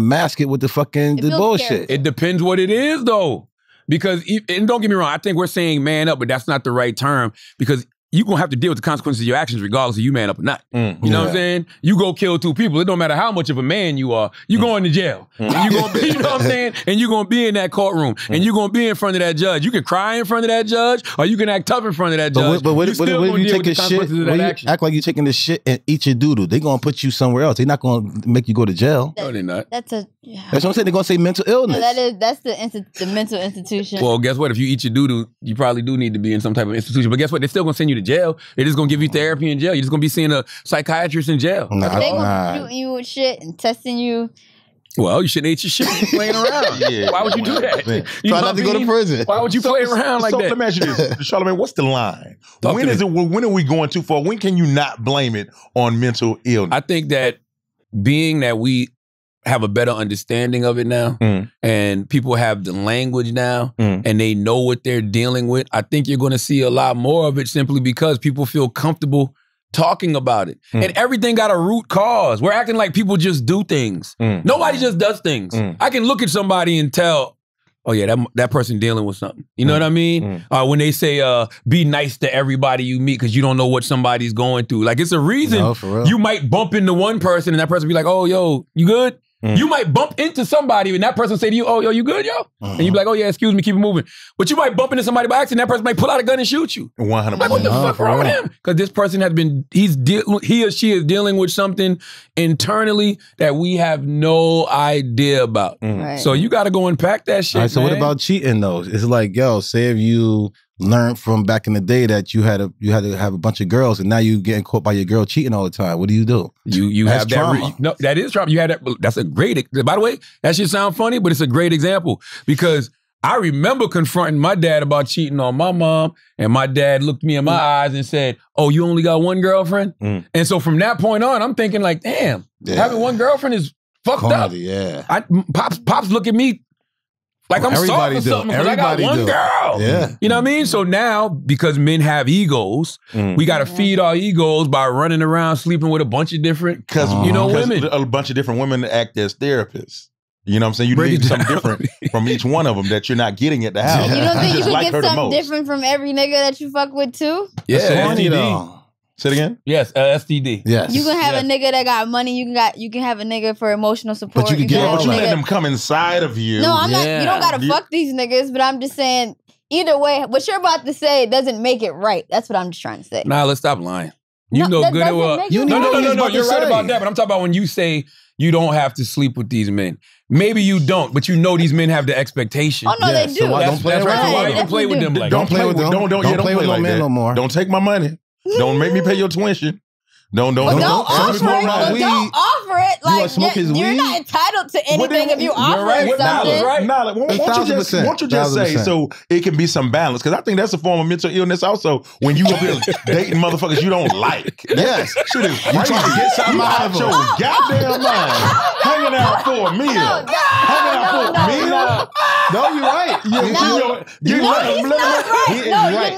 mask it with the fucking the bullshit. Terrible. It depends what it is, though. Because, and don't get me wrong, I think we're saying man up, but that's not the right term, because you're going to have to deal with the consequences of your actions regardless of you man up or not. You know what I'm saying? You go kill two people. It don't matter how much of a man you are. You're going to jail. And you're going to be, you know what I'm saying? And you're going to be in that courtroom. And you're going to be in front of that judge. You can cry in front of that judge or you can act tough in front of that judge. But what if you take a shit? Act like you're taking this shit and eat your doodle. They're going to put you somewhere else. They're not going to make you go to jail. No, they're not. That's what I'm saying. They're going to say mental illness. No, that's the mental institution. Well, guess what? If you eat your doodle, you probably do need to be in some type of institution. But guess what? They're still going to send you to jail. They're just going to give you therapy in jail. You're just going to be seeing a psychiatrist in jail. Nah, they're going to shoot you with shit and testing you. Well, you shouldn't eat your shit playing around. Why would you do that? You try not to go to prison. Why would you play around like that? Let me ask you this, Charlamagne, what's the line? When are we going too far? When can you not blame it on mental illness? I think that being that we have a better understanding of it now and people have the language now and they know what they're dealing with, I think you're going to see a lot more of it simply because people feel comfortable talking about it. And everything got a root cause. We're acting like people just do things. Nobody just does things. I can look at somebody and tell, oh yeah, that person dealing with something. You know what I mean? When they say, be nice to everybody you meet because you don't know what somebody's going through. Like, it's a reason you might bump into one person and that person be like, oh, yo, you good? You might bump into somebody and that person say to you, oh, yo, you good, yo? And you be like, oh, yeah, excuse me, keep it moving. But you might bump into somebody by accident, that person might pull out a gun and shoot you. 100%. Like, what the fuck wrong with him? Because this person has been, he or she is dealing with something internally that we have no idea about. So you got to go unpack that shit, so what about cheating, though? It's like, yo, say if you learned from back in the day that you had to have a bunch of girls, and now you getting caught by your girl cheating all the time. What do? You have trauma. That is trauma. You had that. That's a great. By the way, that should sound funny, but it's a great example because I remember confronting my dad about cheating on my mom, and my dad looked me in my eyes and said, "Oh, you only got one girlfriend." And so from that point on, I'm thinking like, "Damn, having one girlfriend is fucked up." Pops look at me. Like, I'm sorry for something because I got one girl. You know what I mean? So now, because men have egos, we got to feed our egos by running around sleeping with a bunch of different, you know, women. A bunch of different women act as therapists. You know what I'm saying? You need something different from each one of them that you're not getting at the house. You don't think you can get something different from every nigga that you fuck with, too? Yeah. Say it again? Yes, STD. Yes. You can have a nigga that got money. You can have a nigga for emotional support. But you can get all that. Let them come inside of you. No, I'm not. You don't got to fuck these niggas, but I'm just saying, either way, what you're about to say doesn't make it right. That's what I'm just trying to say. Nah, let's stop lying. You know good and well. No. You're right about that, but I'm talking about when you say you don't have to sleep with these men. Maybe you don't, but you know these men have the expectation. Oh no, they do. Don't play with them like that. Don't play with them. Don't play with no men no more. Don't take my money. Don't make me pay your tuition. Don't offer it. Like, you're not entitled to anything if you offer something. Won't you just say so it can be some balance? Because I think that's a form of mental illness also when you go here dating motherfuckers you don't like. Yes. Shit is crazy. You trying to get something out of your goddamn mind. Hanging out for a meal. Hanging out for a meal. No, you're right.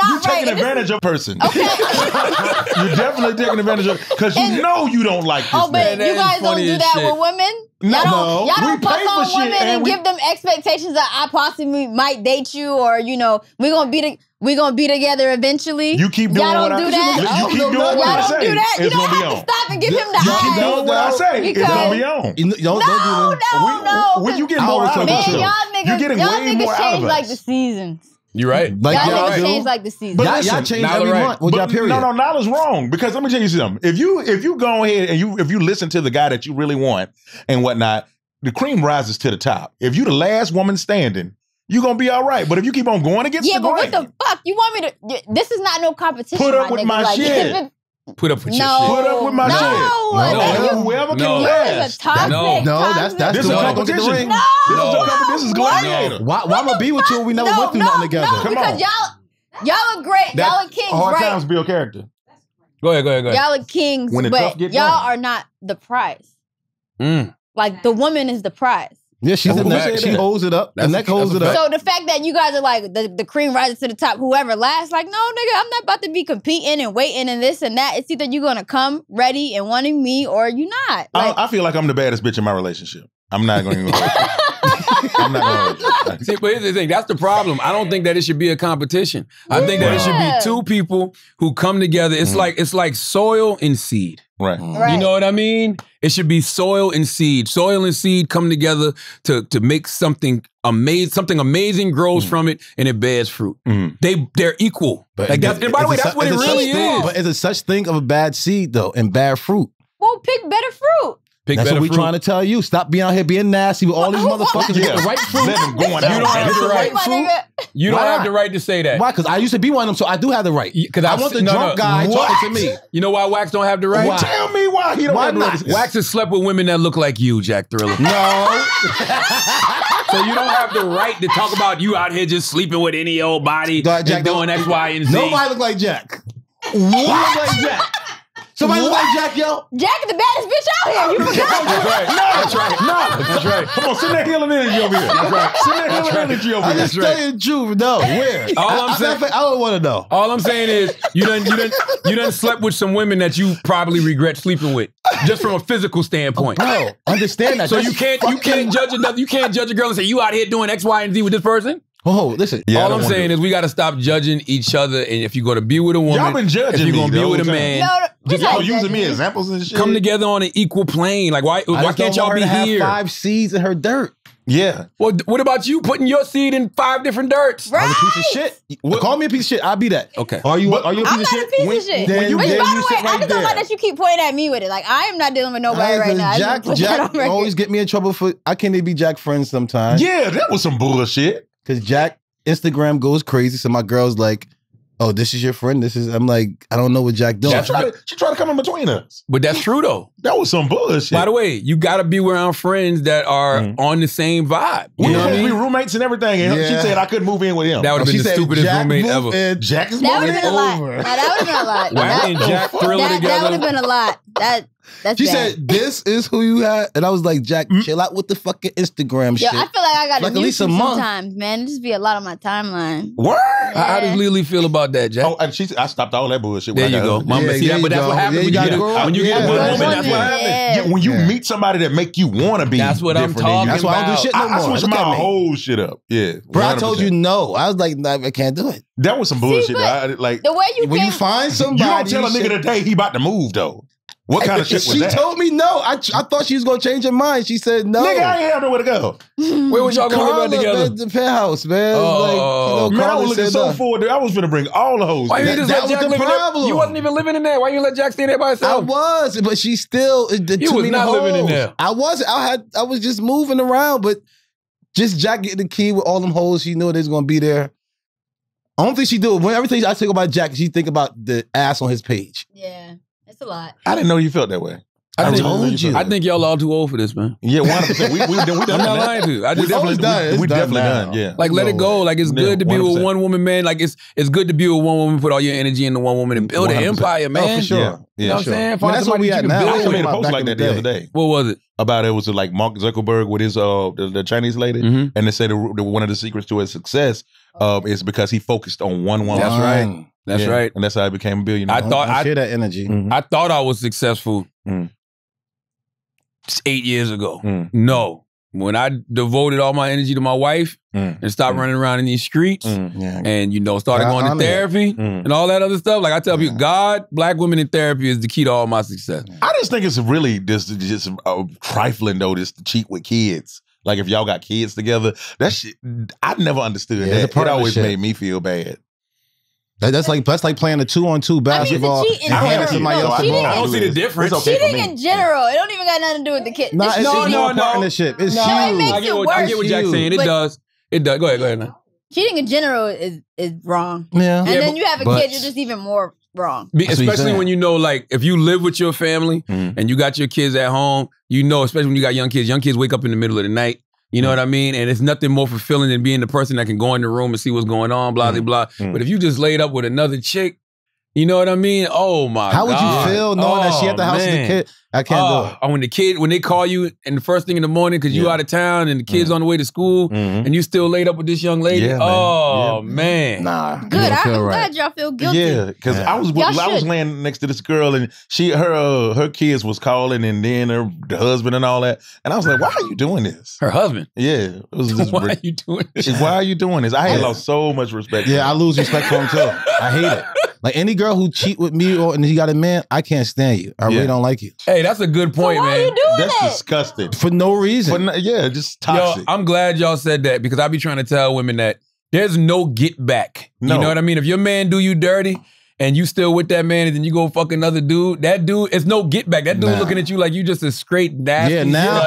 You're taking advantage of a person. Okay. You're definitely taking advantage of because you know you don't like this. Oh, but you guys don't do that with women? No. Y'all don't fuck on women and give them expectations that I possibly might date you or, you know, we're gonna be together eventually. You keep doing what I say. Y'all don't do that. You don't have to stop and give him the eye. You keep doing what I say. It's gonna be on. No. When you get more out of yourself, you're getting way more out of us. Y'all niggas change like the seasons. You're right. Y'all change like the season. Y'all change every month. No, Nala's wrong. Because let me tell you something. If you go ahead and if you listen to the guy that you really want and whatnot, the cream rises to the top. If you the last woman standing, you're going to be all right. But if you keep on going against the grain. Yeah, but what the fuck? You want me to... This is not no competition, put up with my shit. Put up with your shit. Put up with my shit. No, whoever can last. That's the competition. This is gladiator. Why am I be with you when we never went through nothing together? Come on. Because y'all are great. Y'all are kings, right? Hard times be your character. Go ahead. Y'all are kings, but y'all are not the prize. Mm. Like, the woman is the prize. Yeah, she's the neck. She holds it up. The neck holds it up. So the fact that you guys are like, the cream rises to the top, whoever lasts, like, no, nigga, I'm not about to be competing and waiting and this and that. It's either you're going to come ready and wanting me or you're not. Like, I feel like I'm the baddest bitch in my relationship. I'm not going to I'm not going to See, but here's the thing. That's the problem. I don't think that it should be a competition. I think that it should be two people who come together. It's like soil and seed. Right. You know what I mean? It should be soil and seed. Soil and seed come together to make something amazing. Something amazing grows from it, and it bears fruit. They're equal. But like that's, and by the way, that's what it really is. But is it such thing of a bad seed though and bad fruit? Well, pick better fruit. That's what we're trying to tell you. Stop being out here being nasty with all these motherfuckers. Yeah. The right fruit. Let them go on. You don't have the right fruit. You don't have the right to say that. Why? Because I used to be one of them, so I do have the right. Because I want the drunk guy talking to me. You know why Wax don't have the right? Why? Tell me why he don't have the right. Wax has slept with women that look like you, Jack Thriller. No. So you don't have the right to talk about you out here just sleeping with any old body and doing X, Y, and Z. Nobody look like Jack. Somebody look like Jack, yo. Jack is the baddest bitch out here. You forgot. That's right. Come on, send that healing energy over here. I just tell you the truth, no. Where? I don't want to know. All I'm saying is you done slept with some women that you probably regret sleeping with, just from a physical standpoint. Bro, understand that. So you can't judge a girl and say you out here doing X, Y, and Z with this person. Oh, listen. Yeah, all I'm saying is we got to stop judging each other. And if you're going to be with a woman, y'all been judging me. If you're going to be with a man, y'all using me as examples and shit. Come together on an equal plane. Like why can't y'all be here? Five seeds in her dirt. Yeah. Well, what about you putting your seed in five different dirts? Right. I'm a piece of shit. Call me a piece of shit. I'll be that. Okay. Are you a piece of shit? I'm not a piece of shit. Which, by the way, I just don't like that you keep pointing at me with it. Like, I am not dealing with nobody right now. Jack always get me in trouble for, I can't even be Jack friends sometimes. Yeah, that was some bullshit. Because Jack, Instagram goes crazy. So my girl's like, oh, this is your friend. This is, I'm like, I don't know what Jack doing. She tried to come in between us. But that's true, though. That was some bullshit. By the way, you got to be around friends that are on the same vibe. You know what I mean? We roommates and everything. And she said I couldn't move in with him. That would have been the stupidest roommate ever. Jack is moving over. That would have been a lot. Why didn't Jack Thriller together? That would have been a lot. That's bad. Said, this is who you had. And I was like, Jack, chill out with the fucking Instagram shit. Yo, I feel like I got to mute sometimes, man. This be a lot on my timeline. What? Yeah. How does Lelee feel about that, Jack? Oh, I stopped all that bullshit. There you go. But that's what happens when you get a woman. That's what happens. When you meet somebody that make you want to be different. That's what I'm talking about. That's why I don't do shit no more. I switched my whole shit up. Yeah. Bro, I told you no. I was like, I can't do it. That was some bullshit. Like, when you find somebody, you don't tell a nigga today he about to move, though. What kind of shit was that? She told me no. I thought she was going to change her mind. She said no. Nigga, I ain't have nowhere to go. Where was y'all going to live out together? At the penthouse, man. Oh. Like, you know, man, I was looking so forward. I was going to bring all the hoes. Why you just let Jack live in? You wasn't even living in there. Why you let Jack stay there by himself? I was, but she still... You was not living in there. I was. I was just moving around, but just Jack getting the key with all them hoes. She knew they was going to be there. I don't think she do it. When everything I think about Jack, she think about the ass on his page. Yeah. It's a lot. I didn't know you felt that way. I told you. I think y'all all too old for this, man. Yeah, 100%. I'm not lying to you. We definitely done. Yeah. Like, let it go. Like, it's good to be with one woman, man. Like, it's good to be with one woman, put all your energy into one woman and build an empire, man. Oh, for sure. You know what I'm saying? Well, that's what we had now. I made a post like that the other day. What was it? About it was like Mark Zuckerberg with his the Chinese lady. And they said one of the secrets to his success is because he focused on one woman. That's right. That's right. And that's how I became a billionaire. I share that energy. I thought I was successful 8 years ago. No. When I devoted all my energy to my wife and stopped running around in these streets and, you know, started going to therapy and all that other stuff. Like I tell people, God, black women in therapy is the key to all my success. I just think it's really just trifling, though, just to cheat with kids. Like if y'all got kids together, that shit, I never understood that. It always made me feel bad. That's like playing a 2-on-2 basketball. I don't see the difference. Cheating in general, it don't even got nothing to do with the kid. Nah, it's partnership. It's huge. It makes it worse. I get what Jack's saying. It does. Go ahead. Man. Cheating in general is wrong. Yeah. And then you have a kid, you're just even more wrong. Especially when you know, like, if you live with your family and you got your kids at home, you know, especially when you got young kids wake up in the middle of the night. You know what I mean? And it's nothing more fulfilling than being the person that can go in the room and see what's going on, blah, blah, blah. But if you just laid up with another chick, You know what I mean? Oh my God. How would you feel knowing that she at the house with the kid? I can't do it. When the kid, when they call you and the first thing in the morning because you out of town and the kid's on the way to school and you still laid up with this young lady. Yeah, man. Nah. Good. I'm glad y'all feel guilty. Yeah, because I was laying next to this girl and she her kids was calling and then the husband and all that. And I was like, why are you doing this? Her husband? Yeah. It was just why are you doing this? Why are you doing this? I had lost so much respect. Yeah, I lose respect for him too. I hate it. Like any girl who cheat with me and he got a man, I can't stand you. I really don't like you. Hey, that's a good point, man. Why are you doing that? That's disgusting. For no reason. For no, yeah, just toxic. Yo, I'm glad y'all said that because I be trying to tell women that there's no get back. No. You know what I mean? If your man do you dirty and you still with that man and then you go fuck another dude, that dude, it's no get back. That dude looking at you like you just a straight nasty. Yeah, now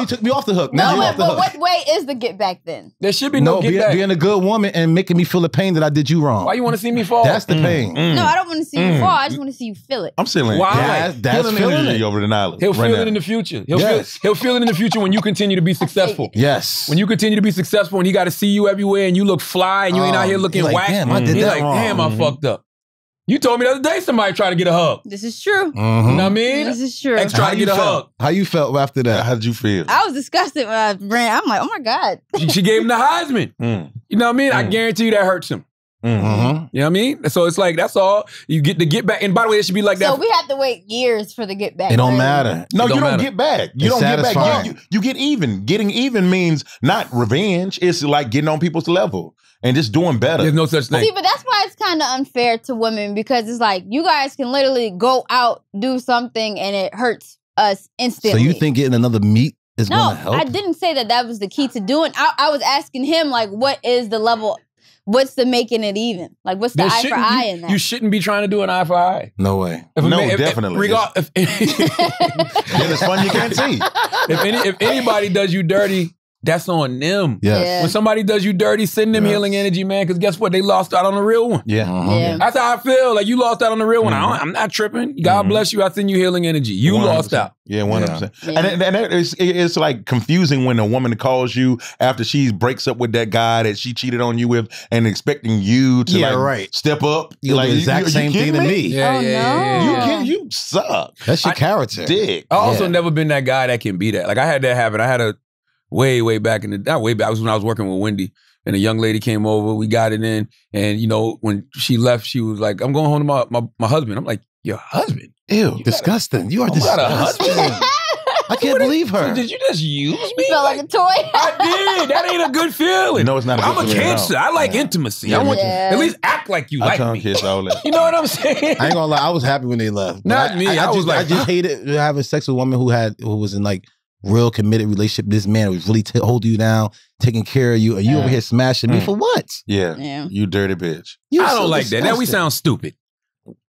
you took me off the hook. Now what way is the get back then? There should be no get back. Being a good woman and making me feel the pain that I did you wrong. Why you want to see me fall? That's the pain. No, I don't want to see you fall. I just want to see you feel it. I'm feeling it. Why? That's feeling it. Over the knowledge. He'll feel it in the future. He'll feel it in the future when you continue to be successful. Yes. When you continue to be successful and he got to see you everywhere and you look fly and you ain't out here looking whack. He's like, damn, I fucked up. You told me the other day somebody tried to get a hug. This is true. You know what I mean? This is true. Ex tried to get a hug. How you felt after that? How did you feel? I was disgusted when I ran. I'm like, oh my God. She gave him the Heisman. You know what I mean? I guarantee you that hurts him. You know what I mean? So it's like, that's all. You get the get back. And by the way, it should be like that. So we have to wait years for the get back. It don't matter. No, you don't get back. You don't get back. You get even. Getting even means not revenge. It's like getting on people's level. And just doing better. There's no such thing. See, but that's why it's kind of unfair to women because it's like you guys can literally go out, do something, and it hurts us instantly. So you think getting another meat is going to help? No, I didn't say that that was the key to doing. I was asking him, like, what is the level? What's the making it even? Like, what's the eye for eye in that? You shouldn't be trying to do an eye for eye. No way. Definitely. It's fun you can't see. If anybody does you dirty, that's on them. Yes. Yeah. When somebody does you dirty, send them healing energy, man, because guess what? They lost out on the real one. Yeah. That's how I feel. Like, you lost out on the real one. I'm not tripping. God bless you. I send you healing energy. You 100%. Lost out. Yeah, 100%. Yeah. And it's like confusing when a woman calls you after she breaks up with that guy that she cheated on you with and expecting you to step up. You're like, the exact same thing to me. You suck. That's your character. Dick. I also never been that guy that can be that. Like, I had that happen. I had a way back in the back was when I was working with Wendy and a young lady came over. We got it in, and you know when she left, she was like, "I'm going home to my husband." I'm like, "Your husband? Ew, you disgusting! You are disgusting." I can't believe her. Did you just use me? You felt like a toy. I did. That ain't a good feeling. No, it's not a good feeling. I'm a cancer. I like intimacy. I want you at least act like you like me. Kiss all that. You know what I'm saying? I ain't gonna lie. I was happy when they left. Not me. I was like, I just hated having sex with a woman who was in like real committed relationship. This man was really holding you down, taking care of you, and you over here smashing me for what? Yeah. You dirty bitch. I don't like that. Now we sound stupid.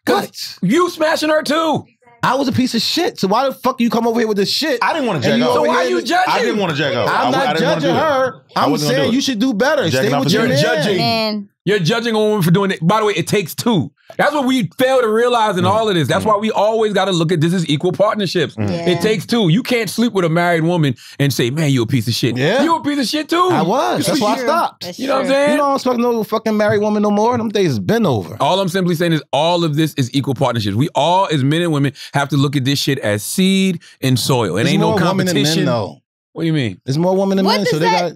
What? You smashing her too. I was a piece of shit. So why the fuck you come over here with this shit? I didn't want to jack off. So why are you judging? I didn't want to jack off. I'm not judging her. I'm saying you should do better. Stay with your man. You're judging a woman for doing it. By the way, it takes two. That's what we fail to realize in all of this. That's why we always got to look at this as equal partnerships. It takes two. You can't sleep with a married woman and say, man, you a piece of shit. You a piece of shit too. I was. That's why I stopped. That's you know what I'm saying? You know, I don't fuck no fucking married woman no more. Them days been over. All I'm simply saying is all of this is equal partnerships. We all, as men and women, have to look at this shit as seed and soil. It ain't no competition. What do you mean? There's more women than men, so they got...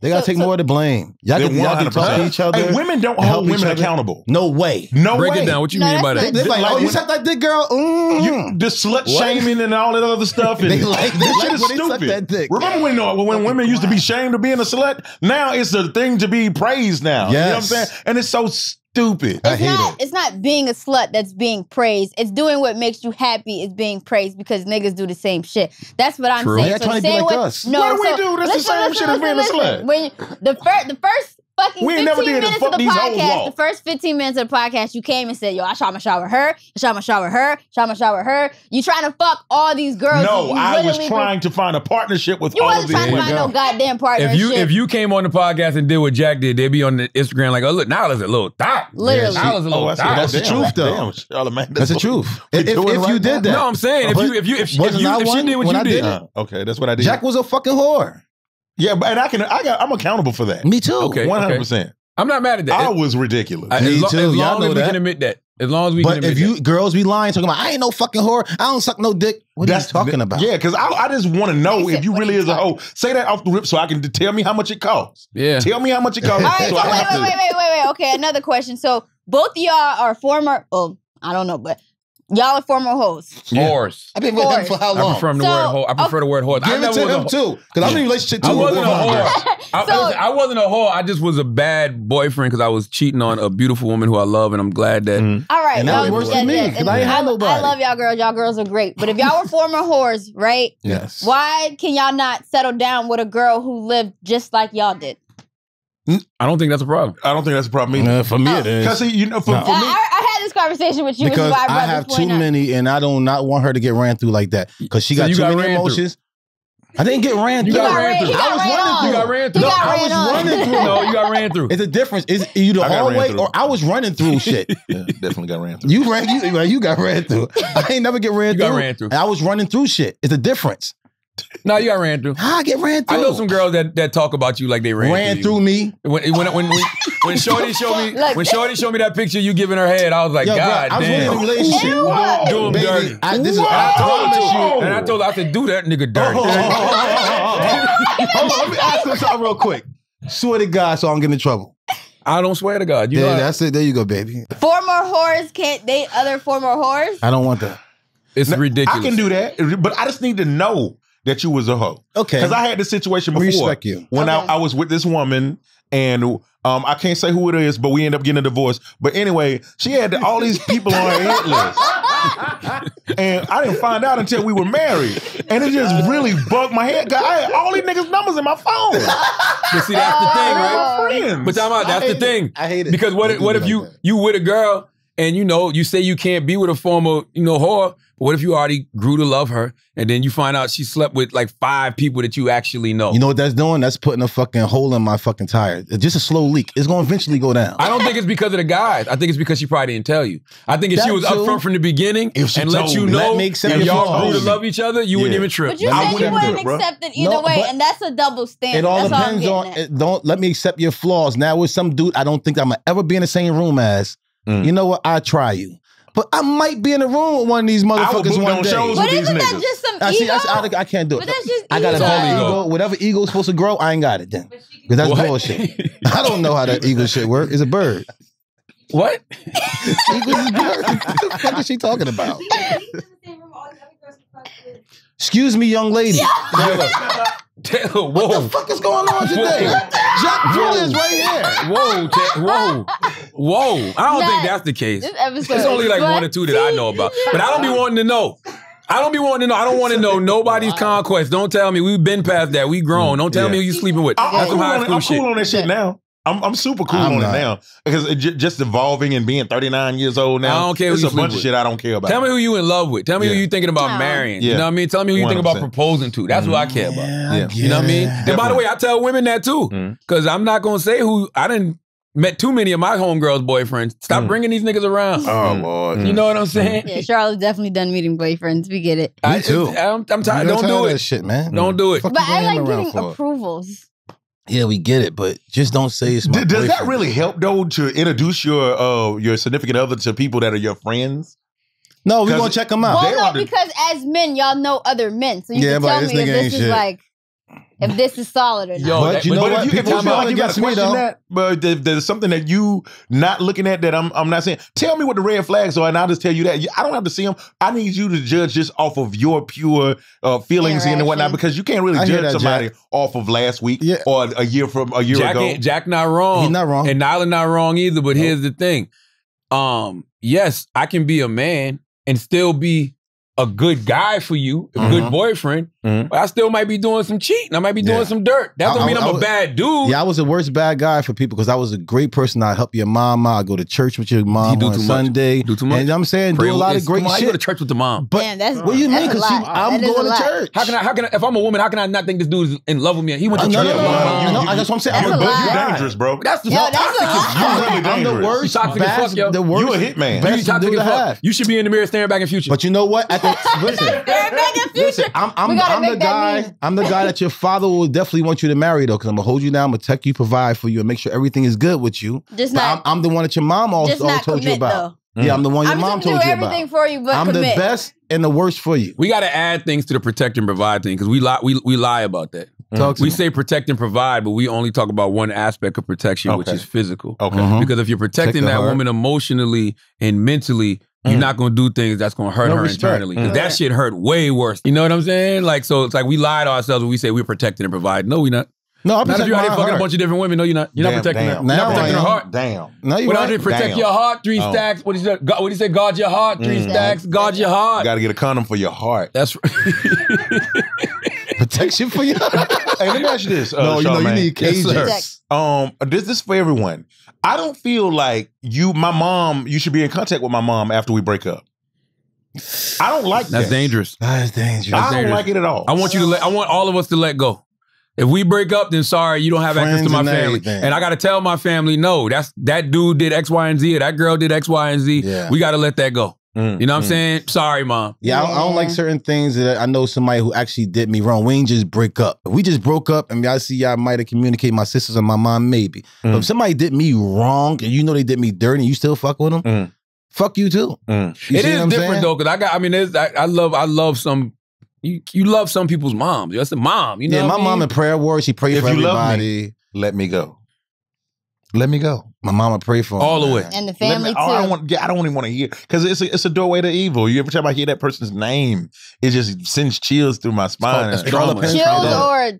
They gotta take more of the blame. Y'all can talk to each other. Hey, women don't hold women accountable. No way. No way. Break it down. What you mean by that? They're like, oh, you suck like dick, girl. The slut shaming and all that other stuff. They like this shit is stupid. Remember when women used to be shamed of being a slut? Now it's a thing to be praised now. You know what I'm saying? And it's so stupid. It's it's not being a slut that's being praised. It's doing what makes you happy is being praised because niggas do the same shit. That's what I'm saying. They're trying to be like us. No, what do we do? That's the same shit as being a slut. When the first fucking 15 minutes of the podcast, the first 15 minutes of the podcast, you came and said, yo, I shot my shot with her, I shot my shot with her, I shot my shot with her. You trying to fuck all these girls. No, I was trying to find a partnership with all of these. You wasn't trying to find no goddamn partnership. If you came on the podcast and did what Jack did, they'd be on the Instagram like, oh, look, now there's a little dot. Literally. That's the truth, though. That's the truth. If you did that. No, I'm saying, if she did what you did. Okay, that's what I did. Jack was a fucking whore. Yeah, but I'm accountable for that. Me too. Okay, 100%. I'm not mad at that. I was ridiculous. Me too. As long as we can admit that. As long as we can admit that. But if you girls be lying, talking about, I ain't no fucking whore, I don't suck no dick. What are you talking about? Yeah, because I just want to know if you really is a hoe. Say that off the rip so I can tell me how much it costs. Yeah. Tell me how much it costs. All right, so wait. Okay, another question. So both of y'all are former, I don't know, but y'all are former hoes. Whores. I've been with him for how long? I prefer the word whore. Give it to him too, because I'm in a relationship too. I wasn't a whore. I wasn't a whore. I just was a bad boyfriend because I was cheating on a beautiful woman who I love, and I'm glad that. All right, and that was worse than me because I ain't had nobody. I love y'all girls. Y'all girls are great. But if y'all were former whores, right? Yes. Why can y'all not settle down with a girl who lived just like y'all did? I don't think that's a problem. I don't think that's a problem either. For me, it is. Because you know, for me. Conversation with you because I have too many, and I do not want her to get ran through like that because she got too many emotions. I didn't get ran through. I was running through. No, you got ran through. It's a difference. Is you the hallway or I was running through shit? Yeah, definitely got ran through. You got ran through. I ain't never get ran through. You got ran through. I was running through shit. It's a difference. No, you got ran through. I get ran through. I know some girls that talk about you like they ran through me. When Shorty showed me that picture you giving her head, I was like, yo, God damn. I was in a relationship. Do him dirty. I told her, I said, do that nigga dirty. Hold on, let me ask you something real quick. Swear to God, so I don't get in trouble. I don't swear to God. You know that's it. There you go, baby. Former whores can't date other former whores? I don't want that. It's ridiculous. I can do that, but I just need to know that you was a hoe. Okay. Because I had this situation before. Respect you. When I was with this woman, and I can't say who it is, but we ended up getting a divorce. But anyway, she had all these people on her hit list. And I didn't find out until we were married. And it just really bugged my head. I had all these niggas' numbers in my phone. But see, that's the thing, right? Friends. But time out, that's the thing. I hate it. Because what if you with a girl, and you know, you say you can't be with a former, you know, whore. What if you already grew to love her, and then you find out she slept with like 5 people that you actually know? You know what that's doing? That's putting a fucking hole in my fucking tire. It's just a slow leak. It's going to eventually go down. I don't think it's because of the guys. I think it's because she probably didn't tell you. I think if she was upfront from the beginning and let you know that y'all grew to love each other, you wouldn't even trip. But you said you wouldn't accept it either way, and that's a double standard. It all depends on, don't let me accept your flaws. Now with some dude I don't think I'm going to ever be in the same room as, you know what, I try you. But I might be in a room with one of these motherfuckers one day. But isn't that just some ego? I can't do it. But that's just I got a whole ego. Whatever ego's supposed to grow, I ain't got it then. Because that's bullshit. I don't know how that eagle shit work. It's a bird. What? Eagle's a bird. What the fuck is she talking about? Excuse me, young lady. Whoa. What the fuck is going on today? Jack Thriller is right here. Whoa. I don't think that's the case. It's only like 1 or 2 that I know about. But I don't be wanting to know. I don't want to know nobody's conquest. Don't tell me. We've been past that. We grown. Don't tell me who you sleeping with. That's some high school shit. I'm cool on that shit now. I'm super cool on it now. Because it's just evolving and being 39 years old now. I don't care. It's a bunch of shit I don't care about. Tell me who you in love with. Tell me who you thinking about marrying. You know what I mean? Tell me who you think about proposing to. That's what I care about. You know what I mean? And by the way, I tell women that too. Because I'm not going to say who. I didn't met too many of my homegirls' boyfriends. Stop bringing these niggas around. Oh, Lord. You know what I'm saying? Yeah, Charlotte definitely done meeting boyfriends. We get it. Me too. I'm tired. Don't do it. Shit, man. Don't do it. But I like getting approvals. Yeah, we get it, but just don't say it's my boyfriend. Does that really help, though, to introduce your significant other to people that are your friends? No, we're going to check them out. Well, no, because as men, y'all know other men. So you can tell me if this is solid or not. Yo, but you know what? If you feel like you got to question that, but there's something that you not looking at that I'm not saying, tell me what the red flags are, and I'll just tell you that. I don't have to see them. I need you to judge just off of your pure feelings and whatnot, because you can't really judge somebody off of last week or a year ago. Jack not wrong. He's not wrong. And Nyla not wrong either, but here's the thing. Yes, I can be a man and still be a good guy for you, a good boyfriend, but I still might be doing some cheating. I might be doing some dirt. That don't mean I'm a bad dude. Yeah, I was the worst bad guy for people because I was a great person. I'd help your mama. I'd go to church with your mom on Sunday. Do too much. And I'm saying, do a lot of great shit. You go to church with the mom. But damn, that's what do you mean? Because I'm going to church. How can I, if I'm a woman, how can I not think this dude is in love with me? He went to church. No, that's what I'm saying. You're dangerous, bro. That's the dangerous. I'm the worst. You're a hitman. You should be in the mirror staring back in the future. But you know what? Listen, I'm I'm the guy that your father will definitely want you to marry, though, because I'm going to hold you down, I'm going to protect you, provide for you, and make sure everything is good with you. Just not, I'm the one that your mom also told you about. Yeah, I'm the one your mom told you about. I'm everything for you, but I'm the best and the worst for you. We got to add things to the protect and provide thing, because we lie about that. Mm-hmm. We say protect and provide, but we only talk about one aspect of protection, which is physical. Okay. Mm-hmm. Because if you're protecting that woman emotionally and mentally, you're not going to do things that's going to hurt her internally. Mm-hmm. That shit hurt way worse. You know what I'm saying? Like, so it's like we lie to ourselves when we say we're protecting and providing. No, we're not. No, I'm protecting my heart. Not if you're out here fucking a bunch of different women. No, you're not. You're not protecting her. You're not protecting her heart. Damn. No, you're not. Protect your heart, three stacks. What do you say? What do you say? Guard your heart, three stacks. Guard your heart. You got to get a condom for your heart. That's right. Protection for you. Hey, let me ask you this. No, you know you need cages. Yes, this is for everyone. I don't feel like you should be in contact with my mom after we break up. I don't like that. That's dangerous. That's dangerous. I don't like it at all. I want you to I want all of us to let go. If we break up, then sorry, you don't have access to my family. And I got to tell my family, no, that dude did X, Y, and Z, or that girl did X, Y, and Z. Yeah. We got to let that go. You know what I'm saying? Sorry, mom. Yeah, I don't like certain things that I know somebody who actually did me wrong. We ain't just break up. If we just broke up and I see y'all might have communicated my sisters and my mom, maybe. But if somebody did me wrong and you know they did me dirty and you still fuck with them, fuck you too. You it is different though, because I love some. You love some people's moms. That's the mom. You know what I mean? Mom in prayer war, she prayed for everybody. Me, let me go. Let me go. My mama prayed for him. All the way. And the family, too. I don't even want to hear. Because it's a doorway to evil. Every time I hear that person's name, it just sends chills through my spine. It's trauma. Chills or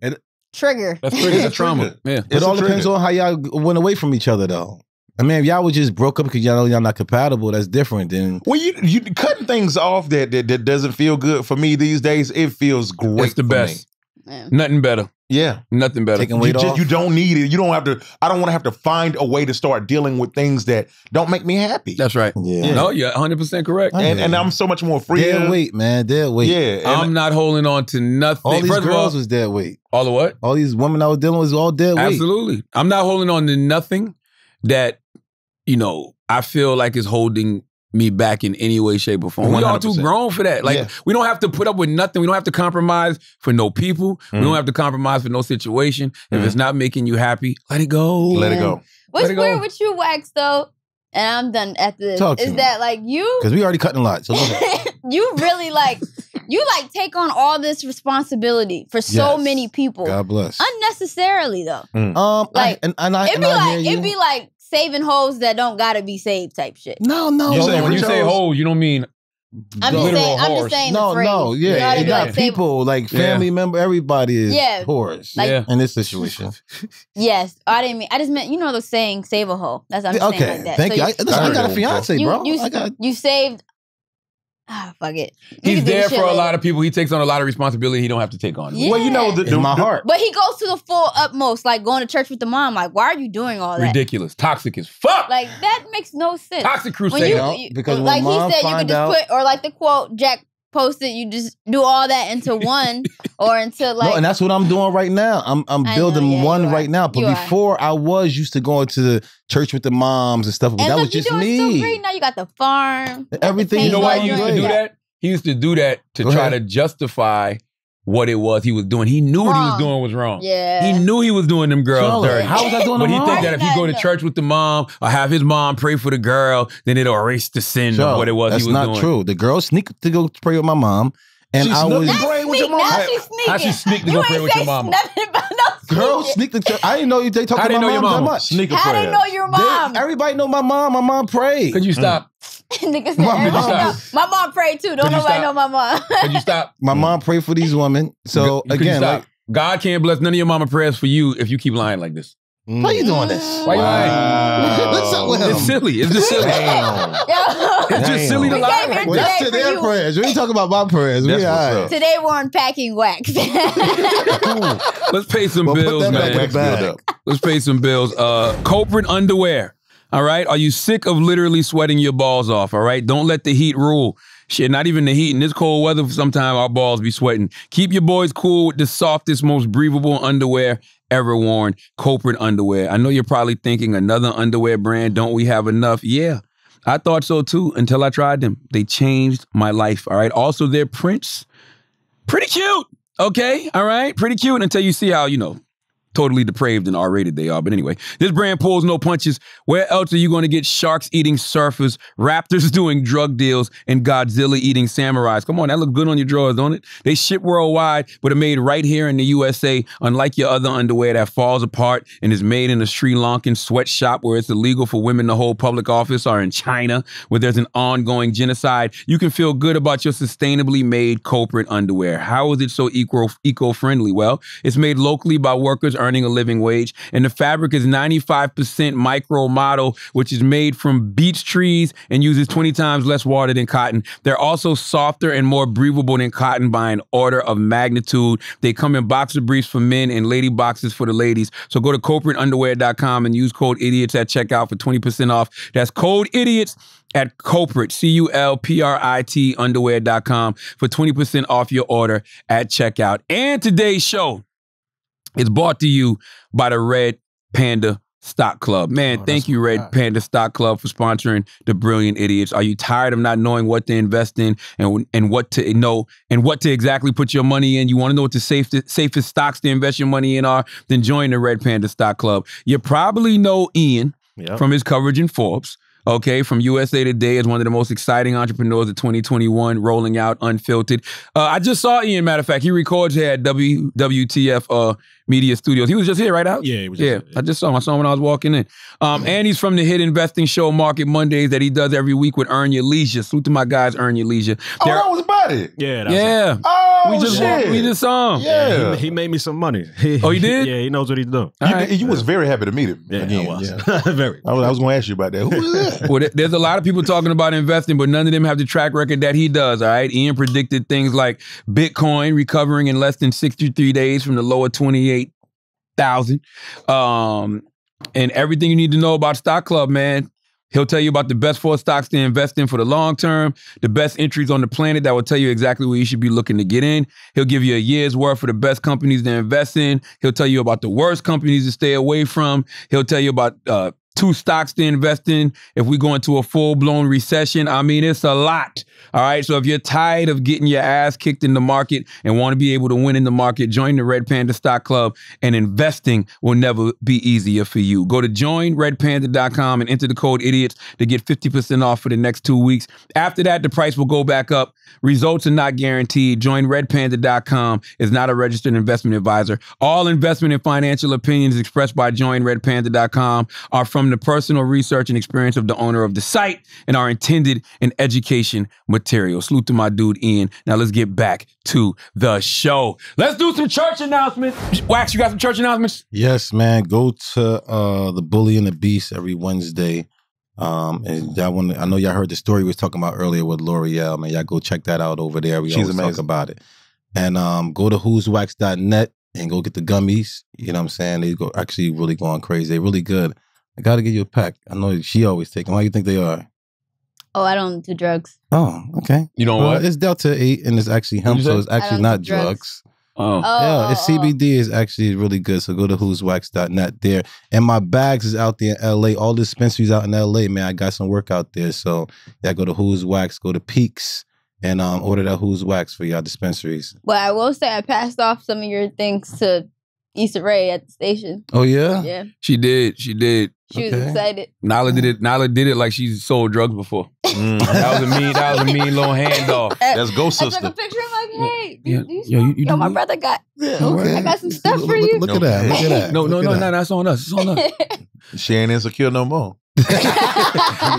trigger. That's a trauma. Yeah. It all depends on how y'all went away from each other, though. I mean, if y'all was just broke up because y'all know y'all not compatible, that's different than... Well, you cutting things off that doesn't feel good for me these days, it feels great. It's the best. Yeah. Nothing better. Yeah. Nothing better. You don't need it. You don't have to. I don't want to have to find a way to start dealing with things that don't make me happy. That's right. Yeah. No, you're 100% correct. And I'm so much more free. Dead weight, man. Dead weight. Yeah. I'm not holding on to nothing. All these girls was dead weight. All the what? All these women I was dealing with was all dead weight. Absolutely. I'm not holding on to nothing that, you know, I feel like is holding me back in any way, shape, or form. 100%. We all too grown for that. Like, we don't have to put up with nothing. We don't have to compromise for no people. We don't have to compromise for no situation. If it's not making you happy, let it go. Let it go. What's weird with you, Wax, though, and I'm done after this, because we already cutting a lot. So you really, like, you, like, take on all this responsibility for so many people. God bless. Unnecessarily, though. It'd be like saving hoes that don't gotta be saved type shit. No. When you say hoes, you don't mean I'm just saying the phrase. No, yeah. You got people, like family member, everybody is whores. Like, in this situation. Yes. I just meant, you know the saying, save a hoe. That's what I'm saying like that. Thank you. I got a fiance, bro. You saved... Ah, fuck it. He's there for a lot of people. He takes on a lot of responsibility he don't have to take on. Yeah. Well, you know, in my heart. But he goes to the full utmost, like going to church with the mom. Like, why are you doing all that? Ridiculous. Toxic as fuck. Like, that makes no sense. Toxic crusade. Because like he said, you could just put, or like the quote Jack posted, you just do all that into one or into like... No, and that's what I'm doing right now. I'm building one right now. But before I was used to going to the church with the moms and stuff. But that was just me. So great. Now you got the farm. Everything. You know why he used to do that? He used to do that to try to justify what it was he was doing. He knew what he was doing was wrong. Yeah. He knew he was doing them girls dirty. How was I doing them wrong? But he think that if he go to church with the mom or have his mom pray for the girl, then it'll erase the sin of what it was he was doing. That's not true. The girl sneaked to go pray with my mom. And I was praying with your mom. Now she's sneaking. How she sneaked to go pray with your mama? Girl sneaked to church. I didn't know they talked about my mom that much. How did you know your mom? Everybody know my mom. My mom prayed. Could you stop? Nigga said, my mom prayed too. Don't nobody know my mom. Could you stop? My mom prayed for these women. So again, like, God can't bless none of your mama prayers for you if you keep lying like this. Why are you doing this? Why are you lying? What's up with him? It's silly. It's just silly. It's just silly to lie. That's to their prayers. We ain't talking about my prayers. Today we're unpacking Wax. Let's pay some bills, man. Let's pay some bills. Corporate underwear. All right? Are you sick of literally sweating your balls off? All right? Don't let the heat rule. Shit, not even the heat. In this cold weather, sometimes our balls be sweating. Keep your boys cool with the softest, most breathable underwear ever worn. Corporate underwear. I know you're probably thinking, another underwear brand, don't we have enough? Yeah, I thought so too until I tried them. They changed my life, all right? Also, their prints, pretty cute. Okay, all right, pretty cute until you see how, you know, totally depraved and R-rated they are. But anyway, this brand pulls no punches. Where else are you going to get sharks eating surfers, raptors doing drug deals, and Godzilla eating samurais? Come on, that looked good on your drawers, don't it? They ship worldwide, but are made right here in the USA, unlike your other underwear that falls apart and is made in a Sri Lankan sweatshop where it's illegal for women to hold public office, or in China where there's an ongoing genocide. You can feel good about your sustainably made corporate underwear. How is it so eco-friendly? Well, it's made locally by workers earning a living wage, and the fabric is 95% micro modal, which is made from beech trees and uses 20 times less water than cotton. They're also softer and more breathable than cotton by an order of magnitude. They come in boxer briefs for men and lady boxers for the ladies. So go to corporateunderwear.com and use code IDIOTS at checkout for 20% off. That's code IDIOTS at corporate, C-U-L-P-R-I-T underwear.com for 20% off your order at checkout. And today's show, it's brought to you by the Red Panda Stock Club. Man, thank you, Red Panda Stock Club, for sponsoring the Brilliant Idiots. Are you tired of not knowing what to invest in and what to know and what to exactly put your money in? You want to know what the safest stocks to invest your money in are? Then join the Red Panda Stock Club. You probably know Ian from his coverage in Forbes. Okay, from USA Today, is one of the most exciting entrepreneurs of 2021, rolling out unfiltered. I just saw Ian, matter of fact. He records here at WTF Media Studios. He was just here, right, Alex? Yeah, he was just here. I just saw him. I saw him when I was walking in. And he's from the hit investing show Market Mondays that he does every week with Earn Your Leisure. Salute to my guys, Earn Your Leisure. They're, that was about it? Yeah. That was it. Oh, we just saw him. Yeah. He made me some money. Oh, you did? Yeah, he knows what he's doing. You was very happy to meet him. Yeah, again. I was. Yeah. Very. I was going to ask you about that. Who was that? Well, there's a lot of people talking about investing, but none of them have the track record that he does, all right? Ian predicted things like Bitcoin recovering in less than 63 days from the lower 28,000. And everything you need to know about Stock Club, man. He'll tell you about the best 4 stocks to invest in for the long term, the best entries on the planet that will tell you exactly where you should be looking to get in. He'll give you a year's worth for the best companies to invest in. He'll tell you about the worst companies to stay away from. He'll tell you about 2 stocks to invest in if we go into a full-blown recession. I mean, it's a lot. All right, so if you're tired of getting your ass kicked in the market and want to be able to win in the market, join the Red Panda Stock Club, and investing will never be easier for you. Go to joinredpanda.com and enter the code IDIOTS to get 50% off for the next 2 weeks. After that, the price will go back up. Results are not guaranteed. JoinRedPanda.com is not a registered investment advisor. All investment and financial opinions expressed by JoinRedPanda.com are from the personal research and experience of the owner of the site and are intended in education material. Salute to my dude, Ian. Now let's get back to the show. Let's do some church announcements. Wax, you got some church announcements? Yes, man. Go to The Bully and the Beast every Wednesday. And that one, I know y'all heard the story we was talking about earlier with Loreal, man. Y'all go check that out over there. We always talk about it. And go to whoswax.net and go get the gummies. You know what I'm saying? They go actually really going crazy. They really good. I gotta give you a pack. I know she always take them. How you think they are? Oh, I don't do drugs. Oh, okay. You don't what? It's Delta 8 and it's actually hemp, so it's actually not drugs. Oh. Yeah, it's CBD is actually really good. So go to whoswax.net there. And my bags is out there in LA. All the dispensaries out in LA, man. I got some work out there. So yeah, go to Who's Wax, go to Peaks, and order that Who's Wax for y'all dispensaries. Well, I will say I passed off some of your things to Issa Rae at the station. Oh yeah? Yeah. She did. She did. She was excited. Nala did it like she's sold drugs before. That was a mean little handoff. That's Go Sister. I took a picture of like, hey, yo, my brother got I got some stuff for you. Look at that. Look at that. No, that's on us. It's on us. She ain't insecure no more.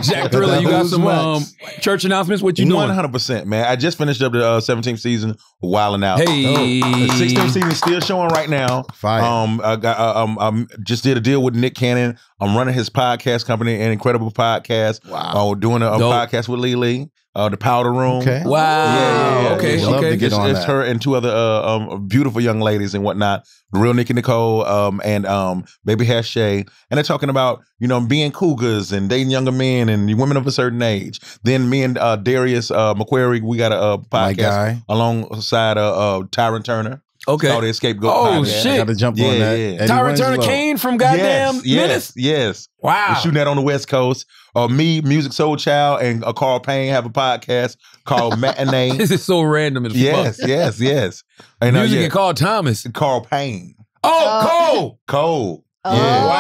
Jack Thriller, you got some church announcements? What you doing? 100%, man. I just finished up the 17th season, Wildin' Out. Hey, the 16th season still showing right now. Fire. I just did a deal with Nick Cannon. I'm running his podcast company, an incredible podcast. Wow. Doing a podcast with Lelee. The Powder Room. Okay. Wow. Yeah. Okay. It's her and 2 other beautiful young ladies and whatnot. The real Nikki Nicole and Baby Hashay. And they're talking about, you know, being cougars and dating younger men and women of a certain age. Then me and Darius McQuarrie, we got a podcast alongside Tyron Turner. Okay. All the scapegoat. Oh, shit. I got to jump on that. Yeah. Tyron Turner Kane from goddamn Menace. Yes. Wow. We're shooting that on the West Coast. Me, Music Soul Child, and Carl Payne have a podcast called Matinee. This is so random as fuck. Yes. And, Music and Carl Thomas. Carl Payne. Oh, Cole. Oh. Yeah. Wow.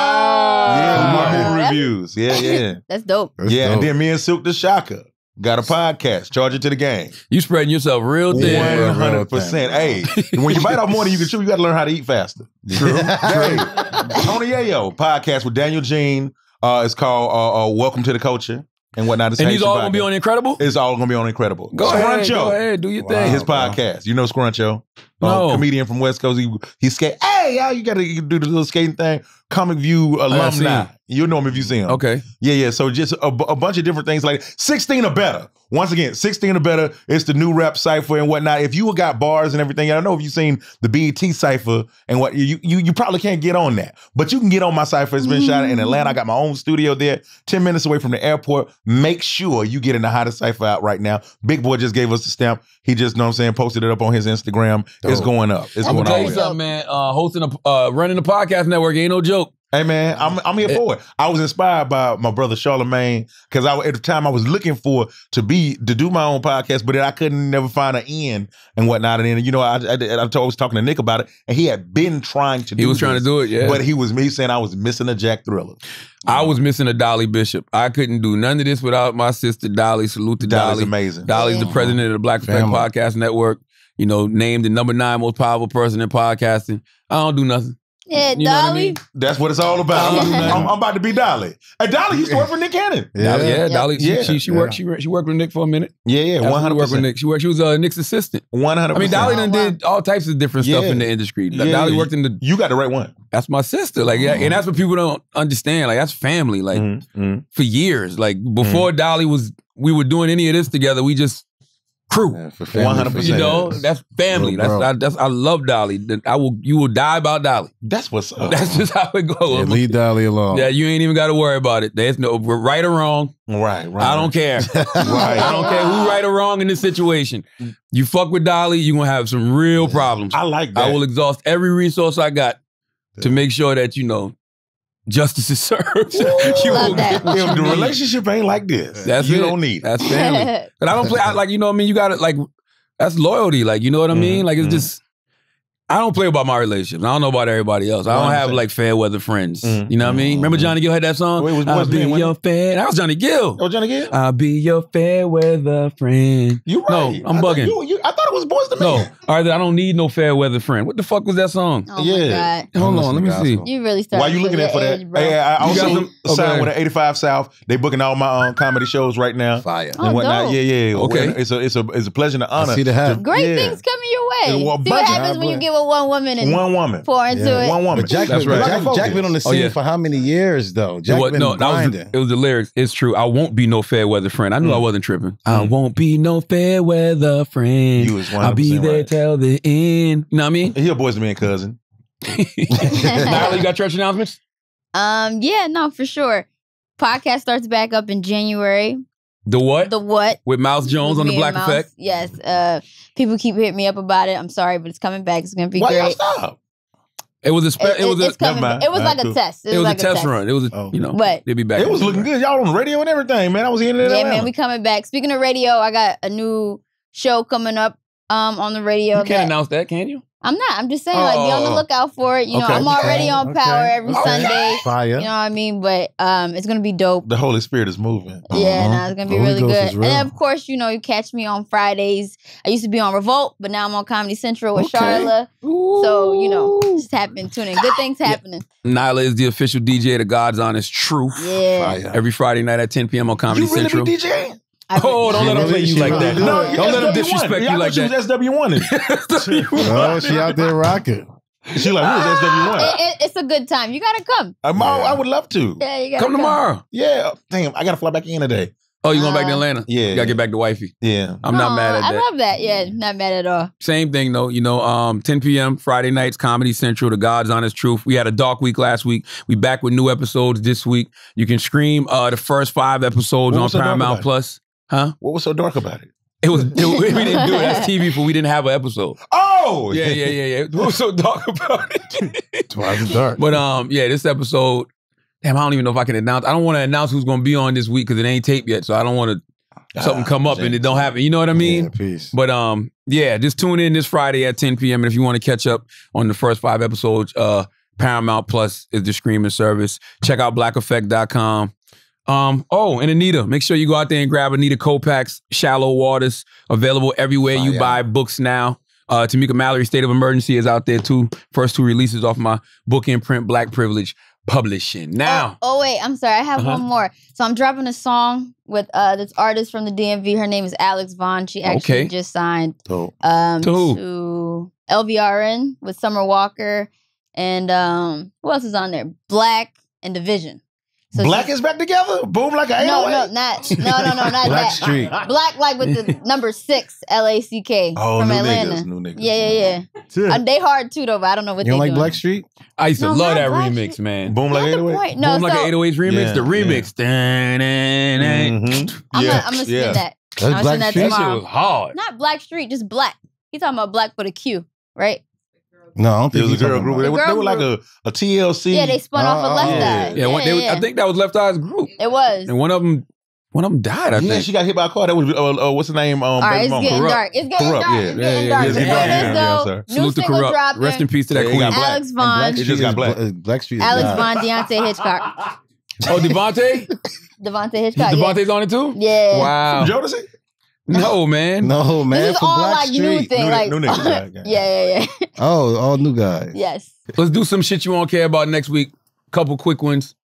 Yeah, movie reviews. Yeah. That's dope. That's dope. And then me and Silk the Shocker got a podcast. Charge it to the game. You spreading yourself real thin. 100%. Hey, when you bite off more than you can chew, you got to learn how to eat faster. True. Tony Yayo podcast with Daniel Jean. It's called Welcome to the Culture and whatnot. It's and these all going to be on Incredible? It's all going to be on Incredible. Go ahead, do your thing. His podcast. You know Scruncho. No. Comedian from West Coast. He skate. Hey, y'all, you got to do the little skating thing. Comic View alumni. You'll know him if you see him. Okay. Yeah. So just a bunch of different things like 16 or Better. Once again, 16 or Better. It's the new rap cypher and whatnot. If you got bars and everything, I don't know if you've seen the BET cypher and what, you probably can't get on that. But you can get on my cypher. It's been shot in Atlanta. I got my own studio there, 10 minutes away from the airport. Make sure you get in the hottest cypher out right now. Big Boy just gave us the stamp. He just, know what I'm saying, posted it up on his Instagram. It's going up. It's going up. I'm going to tell you something, man. Hosting running a podcast network ain't no joke. Hey, man, I'm here for it. I was inspired by my brother Charlamagne because at the time I was looking to do my own podcast, but then I couldn't never find an end and whatnot. And then, you know, I was talking to Nick about it, and he had been trying to do it. He was trying to do it. But he was saying I was missing a Jack Thriller. I was missing a Dolly Bishop. I couldn't do none of this without my sister Dolly. Salute to Dolly. Dolly's amazing. Dolly's the president of the Black Street Podcast Network. You know, named the #9 most powerful person in podcasting. I don't do nothing. Yeah, you know Dolly. What I mean? That's what it's all about. I'm about to be Dolly. And Dolly used to work for Nick Cannon. Dolly. She worked with Nick for a minute. Yeah, 100%. Worked with Nick. She was Nick's assistant. 100%. I mean, Dolly done did all types of different stuff in the industry. Like, Dolly worked in the. You got the right one. That's my sister. Like, and that's what people don't understand. Like, that's family. Like, for years. Like before Dolly was, we were doing any of this together. We just. Crew, 100%. You know, that's family. I love Dolly. You will die about Dolly. That's what's up. That's just how it goes. Yeah, leave Dolly alone. Yeah, you ain't even got to worry about it. There's no right or wrong. Right. I don't care. I don't care who right or wrong in this situation. You fuck with Dolly, you are gonna have some real problems. I like that. I will exhaust every resource I got to make sure that you know. Justice is served. The relationship ain't like this. You don't need it. That's family. But I don't play, like, you know what I mean? You gotta, like, that's loyalty. Like, you know what I mean? Like, it's just, I don't play about my relationships. I don't know about everybody else. I don't have, like, fair weather friends. You know what I mean? Remember Johnny Gill had that song? Wait, I'll be your fair. That was Johnny Gill. Oh, Johnny Gill? I'll be your fair weather friend. You right. No, I'm bugging. I thought it was Boyz II Men. No. All right, I don't need no fair weather friend. What the fuck was that song? Oh, yeah. My God. Hold on, let me see. You really started. Why you looking at for that? Yeah, I also signed with an 85 South. They booking all my comedy shows right now. Fire. And whatnot. Yeah. Okay. It's a pleasure and an honor. See the hat. Great things coming your way. See what happens when you get with one woman and pour into it. One woman. Jack been on the scene for how many years though? It was the lyrics. It's true. I won't be no fair weather friend. I knew I wasn't tripping. I won't be no fair weather friend. You was 100% I'll be there till the end. You know what I mean? He a Boyz II Men cousin. Nyla, you got church announcements? Yeah, no, for sure. Podcast starts back up in January. The what? The what? With Mouse Jones on the Black Effect. Yes. People keep hitting me up about it. I'm sorry, but it's coming back. It's going to be great. Why y'all stop? It was a test. It was like a test run. It was they'd be back. It was looking good. Y'all on the radio and everything, man. I was hearing it. Yeah, man, we coming back. Speaking of radio, I got a new show coming up on the radio. You can't announce that, can you? I'm not. I'm just saying, like, be on the lookout for it. You know, I'm already on Power every Sunday. Fire. You know what I mean? But it's going to be dope. The Holy Spirit is moving. Yeah, it's going to be really good. And then, of course, you know, you catch me on Fridays. I used to be on Revolt, but now I'm on Comedy Central with Charla. Ooh. So, you know, just tune in. Good things happening. Nyla is the official DJ of the God's Honest Truth. Yeah. Fire. Every Friday night at 10 p.m. on Comedy Central. You really be DJing? Oh, don't let him play you like that. No, don't let him disrespect you like that. SW1. Oh, she out there rocking. She like, who is SW1? It's a good time. You gotta come. I would love to. Yeah, you gotta come tomorrow. Yeah, damn, I gotta fly back in today. Oh, you going back to Atlanta? Yeah, you gotta get back to wifey. Yeah, I'm not mad at that. I love that. Yeah, not mad at all. Same thing though. You know, 10 p.m. Friday nights, Comedy Central, The God's Honest Truth. We had a dark week last week. We back with new episodes this week. You can stream the first 5 episodes on Paramount Plus. Huh? What was so dark about it? We didn't do it as TV, but we didn't have an episode. Oh! Yeah. What was so dark about it? Twice as dark. But yeah, this episode, damn, I don't even know if I can announce. I don't want to announce who's going to be on this week because it ain't taped yet, so I don't want to something come up and it don't happen. You know what I mean? Yeah, peace. But yeah, just tune in this Friday at 10 p.m. And if you want to catch up on the first 5 episodes, Paramount Plus is the streaming service. Check out blackeffect.com. Oh, and Anita, make sure you go out there and grab Anita Kopac's Shallow Waters, available everywhere you buy books now. Tamika Mallory's State of Emergency is out there too. First 2 releases off my book imprint, Black Privilege Publishing. Now. Oh, wait, I'm sorry. I have one more. So I'm dropping a song with this artist from the DMV. Her name is Alex Vaughn. She actually just signed to LVRN with Summer Walker. And who else is on there? Black and Division. So Black is back together? Boom like an AOA? No, not Black Street. Black like with the number 6, L-A-C-K from Atlanta. New niggas. Yeah. They hard too though, but I don't know what they doing. You don't like Black Street? I used to love that remix, man. Boom like 808? No, Boom like an 808's remix? Yeah, the remix. I'm going to spin that. I'm going to spin that tomorrow. That shit was hard. Not Black Street, just Black. He's talking about Black with a Q, right? No, I don't think it was a girl group. They were like a TLC. Yeah, they spun off of Left Eye. Yeah, I think that was Left Eye's group. It was. And one of them died, I think. Yeah, she got hit by a car. That was, what's the name? All right, it's getting dark. It's getting dark. It's getting dark. New single dropping. Rest in peace to that queen. Alex Vaughn. It just got Black. Black Street. Alex Vaughn, Deontay Hitchcock. Oh, Devontae? Devontae Hitchcock. Devontae's on it too? Yeah. Wow. Jodeci? No, man. This is all Black like Street. New thing. New niggas. Yeah. Oh, all new guys. Yes. Let's do some shit you won't care about next week. Couple quick ones.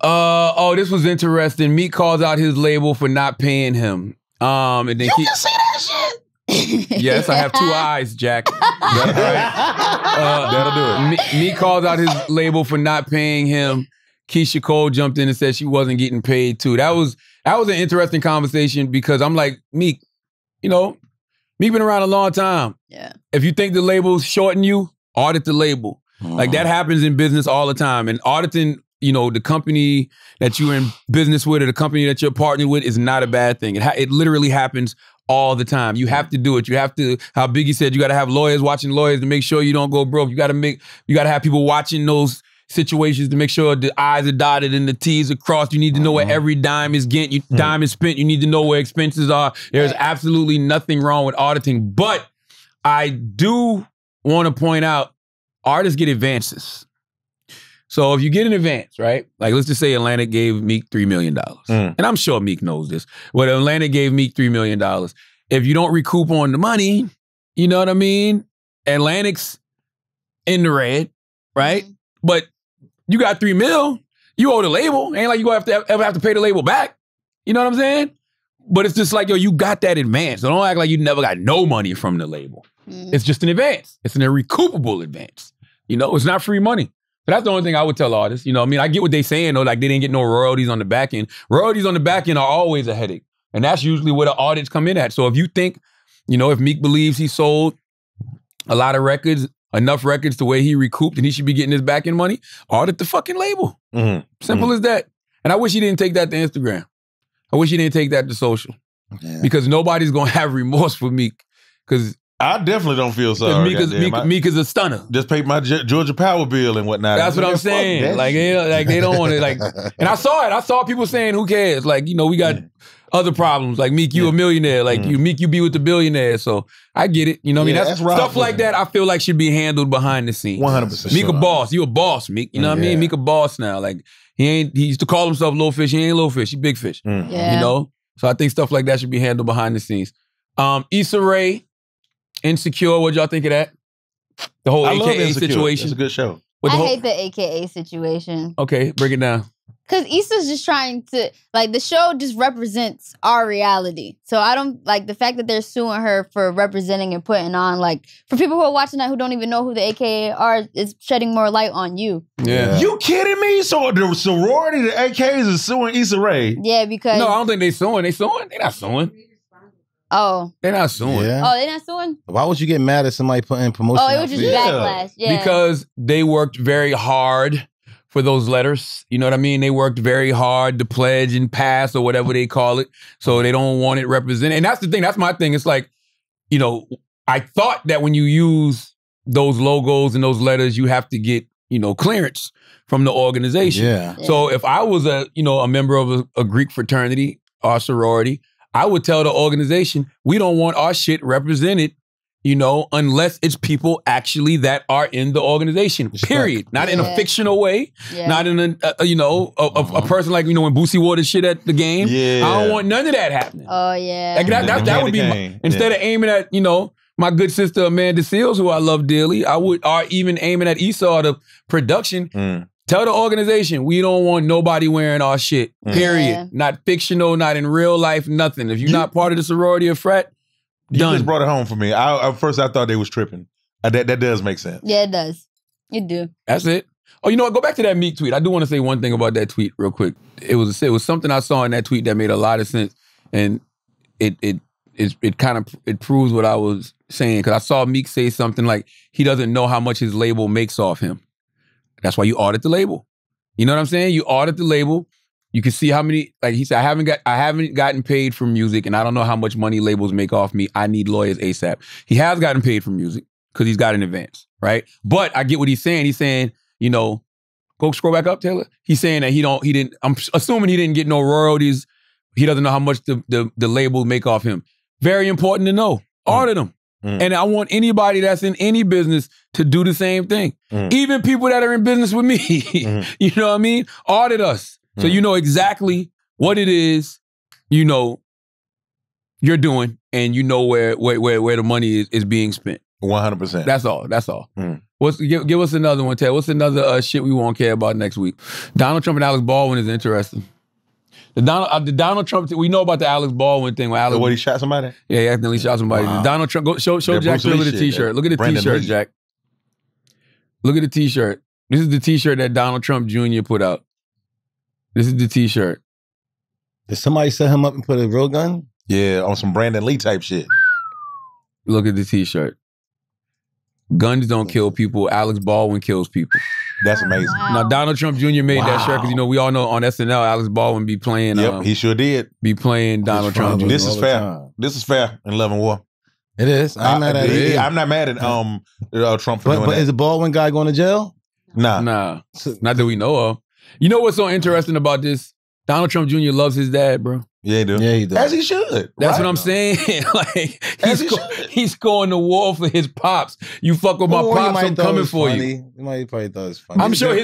Oh, this was interesting. Meek calls out his label for not paying him. And then you can see that shit? Yes, I have 2 eyes, Jack. That's right. That'll do it. Meek calls out his label for not paying him. Keisha Cole jumped in and said she wasn't getting paid too. That was an interesting conversation because I'm like, Meek, you know, Meek been around a long time. Yeah. If you think the label's shorting you, audit the label. Like that happens in business all the time. And auditing, you know, the company that you're in business with or the company that you're partnering with is not a bad thing. It literally happens all the time. You have to do it. You have to, how Biggie said, you got to have lawyers watching lawyers to make sure you don't go broke. You got to have people watching those situations to make sure the I's are dotted and the T's are crossed. You need to know where every dime is getting, dime is spent. You need to know where expenses are. There's absolutely nothing wrong with auditing. But I do want to point out, artists get advances. So if you get an advance, right? Like let's just say Atlantic gave Meek $3 million. And I'm sure Meek knows this. But Atlantic gave Meek $3 million. If you don't recoup on the money, you know what I mean? Atlantic's in the red, right? But you got $3 million, you owe the label. Ain't like you gonna ever have to pay the label back. You know what I'm saying? But it's just like, yo, you got that advance. So don't act like you never got no money from the label. It's just an advance. It's an irrecoupable advance. You know, it's not free money. But that's the only thing I would tell artists. You know what I mean? I get what they saying though, like they didn't get no royalties on the back end. Royalties on the back end are always a headache. And that's usually where the audits come in at. So if you think, you know, if Meek believes he sold a lot of records, enough records to where he recouped and he should be getting his back end money, audit the fucking label. Simple as that. And I wish he didn't take that to Instagram. I wish he didn't take that to social. Because nobody's going to have remorse for Meek. Because I definitely don't feel sorry. Meek is a stunner. Just paid my Georgia power bill and whatnot. That's what I'm saying. Like, they don't want to, like, and I saw it. I saw people saying, who cares? Like, you know, we got other problems. Like, Meek, you a millionaire. Like, you Meek, you be with the billionaire. So I get it. You know what I mean? That's right, stuff like that I feel like should be handled behind the scenes. 100%. Meek a boss. You a boss, Meek. You know what I mean? Meek a boss now. Like, he used to call himself Lil Fish. He ain't Lil Fish. He Big Fish. You know? So I think stuff like that should be handled behind the scenes. Issa Rae, Insecure. What'd y'all think of that? The whole AKA situation. It's a good show. I hate the AKA situation. Okay, break it down. Because Issa's just trying to, like, the show just represents our reality. So I don't, like, the fact that they're suing her for representing and putting on, like, for people who are watching that who don't even know who the AKA are, it's shedding more light on you. Yeah. You kidding me? So the sorority, the AKAs is suing Issa Rae. Yeah, because. No, I don't think they suing. They suing? They not suing. Oh. They're not suing. Yeah. Oh, they're not suing? Why would you get mad at somebody putting promotion? Oh, it was just backlash. Yeah. Because they worked very hard for those letters. You know what I mean? They worked very hard to pledge and pass or whatever they call it. So they don't want it represented. And that's the thing. That's my thing. It's like, you know, I thought that when you use those logos and those letters, you have to get, you know, clearance from the organization. Yeah. So if I was a, you know, a member of a Greek fraternity or sorority, I would tell the organization, we don't want our shit represented, you know, unless it's people actually that are in the organization, period. Not in a fictional way, not in a you know, a person like, you know, when Boosie wore the shit at the game. Yeah. I don't want none of that happening. Oh, yeah. Like, that would be, my, instead of aiming at, you know, my good sister Amanda Seals, who I love dearly, I would, or even aiming at Esau, the production, tell the organization, we don't want nobody wearing our shit, period. Yeah. Not fictional, not in real life, nothing. If you're not part of the sorority or frat, done. You just brought it home for me. At first, I thought they was tripping. That does make sense. Yeah, it does. It do. That's it. Oh, you know what? Go back to that Meek tweet. I do want to say one thing about that tweet real quick. It was something I saw in that tweet that made a lot of sense, and it kind of proves what I was saying, because I saw Meek say something like he doesn't know how much his label makes off him. That's why you audit the label. You know what I'm saying? You audit the label. You can see how many, like he said, I haven't gotten paid for music, and I don't know how much money labels make off me. I need lawyers ASAP. He has gotten paid for music because he's got an advance, right? But I get what he's saying. He's saying, you know, go scroll back up, Taylor. He's saying that he didn't, I'm assuming he didn't get no royalties. He doesn't know how much the label make off him. Very important to know. Audit them. And I want anybody that's in any business to do the same thing. Even people that are in business with me. You know what I mean? Audit us. So you know exactly what it is, you know, you're doing, and you know where the money is being spent. 100%. That's all. That's all. Give us another one, Ted. What's another shit we won't care about next week? Donald Trump and Alex Baldwin is interesting. The Donald Trump thing, we know about the Alex Baldwin thing. Alex, what, he shot somebody? Yeah, he accidentally shot somebody. Wow. Donald Trump, go, show Jack Thriller the t-shirt. Look at the t-shirt, Jack. Look at the t-shirt. This is the t-shirt that Donald Trump Jr. put out. This is the t-shirt. Did somebody set him up and put a real gun? Yeah, on some Brandon Lee type shit. Look at the t-shirt. Guns don't kill people. Alex Baldwin kills people. That's amazing. Now, Donald Trump Jr. made that shirt because, you know, we all know on SNL, Alex Baldwin be playing. Yep, he sure did. Be playing Donald Trump Jr. This is fair. This is fair in Love and War. It is. I'm not mad at Trump for doing that. But is the Baldwin guy going to jail? Nah. Not that we know of. You know what's so interesting about this? Donald Trump Jr. loves his dad, bro. Yeah, he does. Yeah, he does. As he should. That's what I'm saying. Like, he's going to war for his pops. You fuck with my pops, I'm coming for you. He probably thought it was funny. I'm sure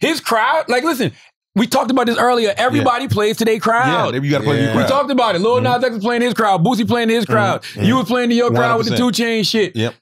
his crowd, like, listen, we talked about this earlier. Everybody plays to their crowd. Yeah, you got to play to your crowd. We talked about it. Lil Nas X was playing his crowd. Boosie playing his crowd. You was playing to your crowd 100%. With the 2 Chainz shit. Yep.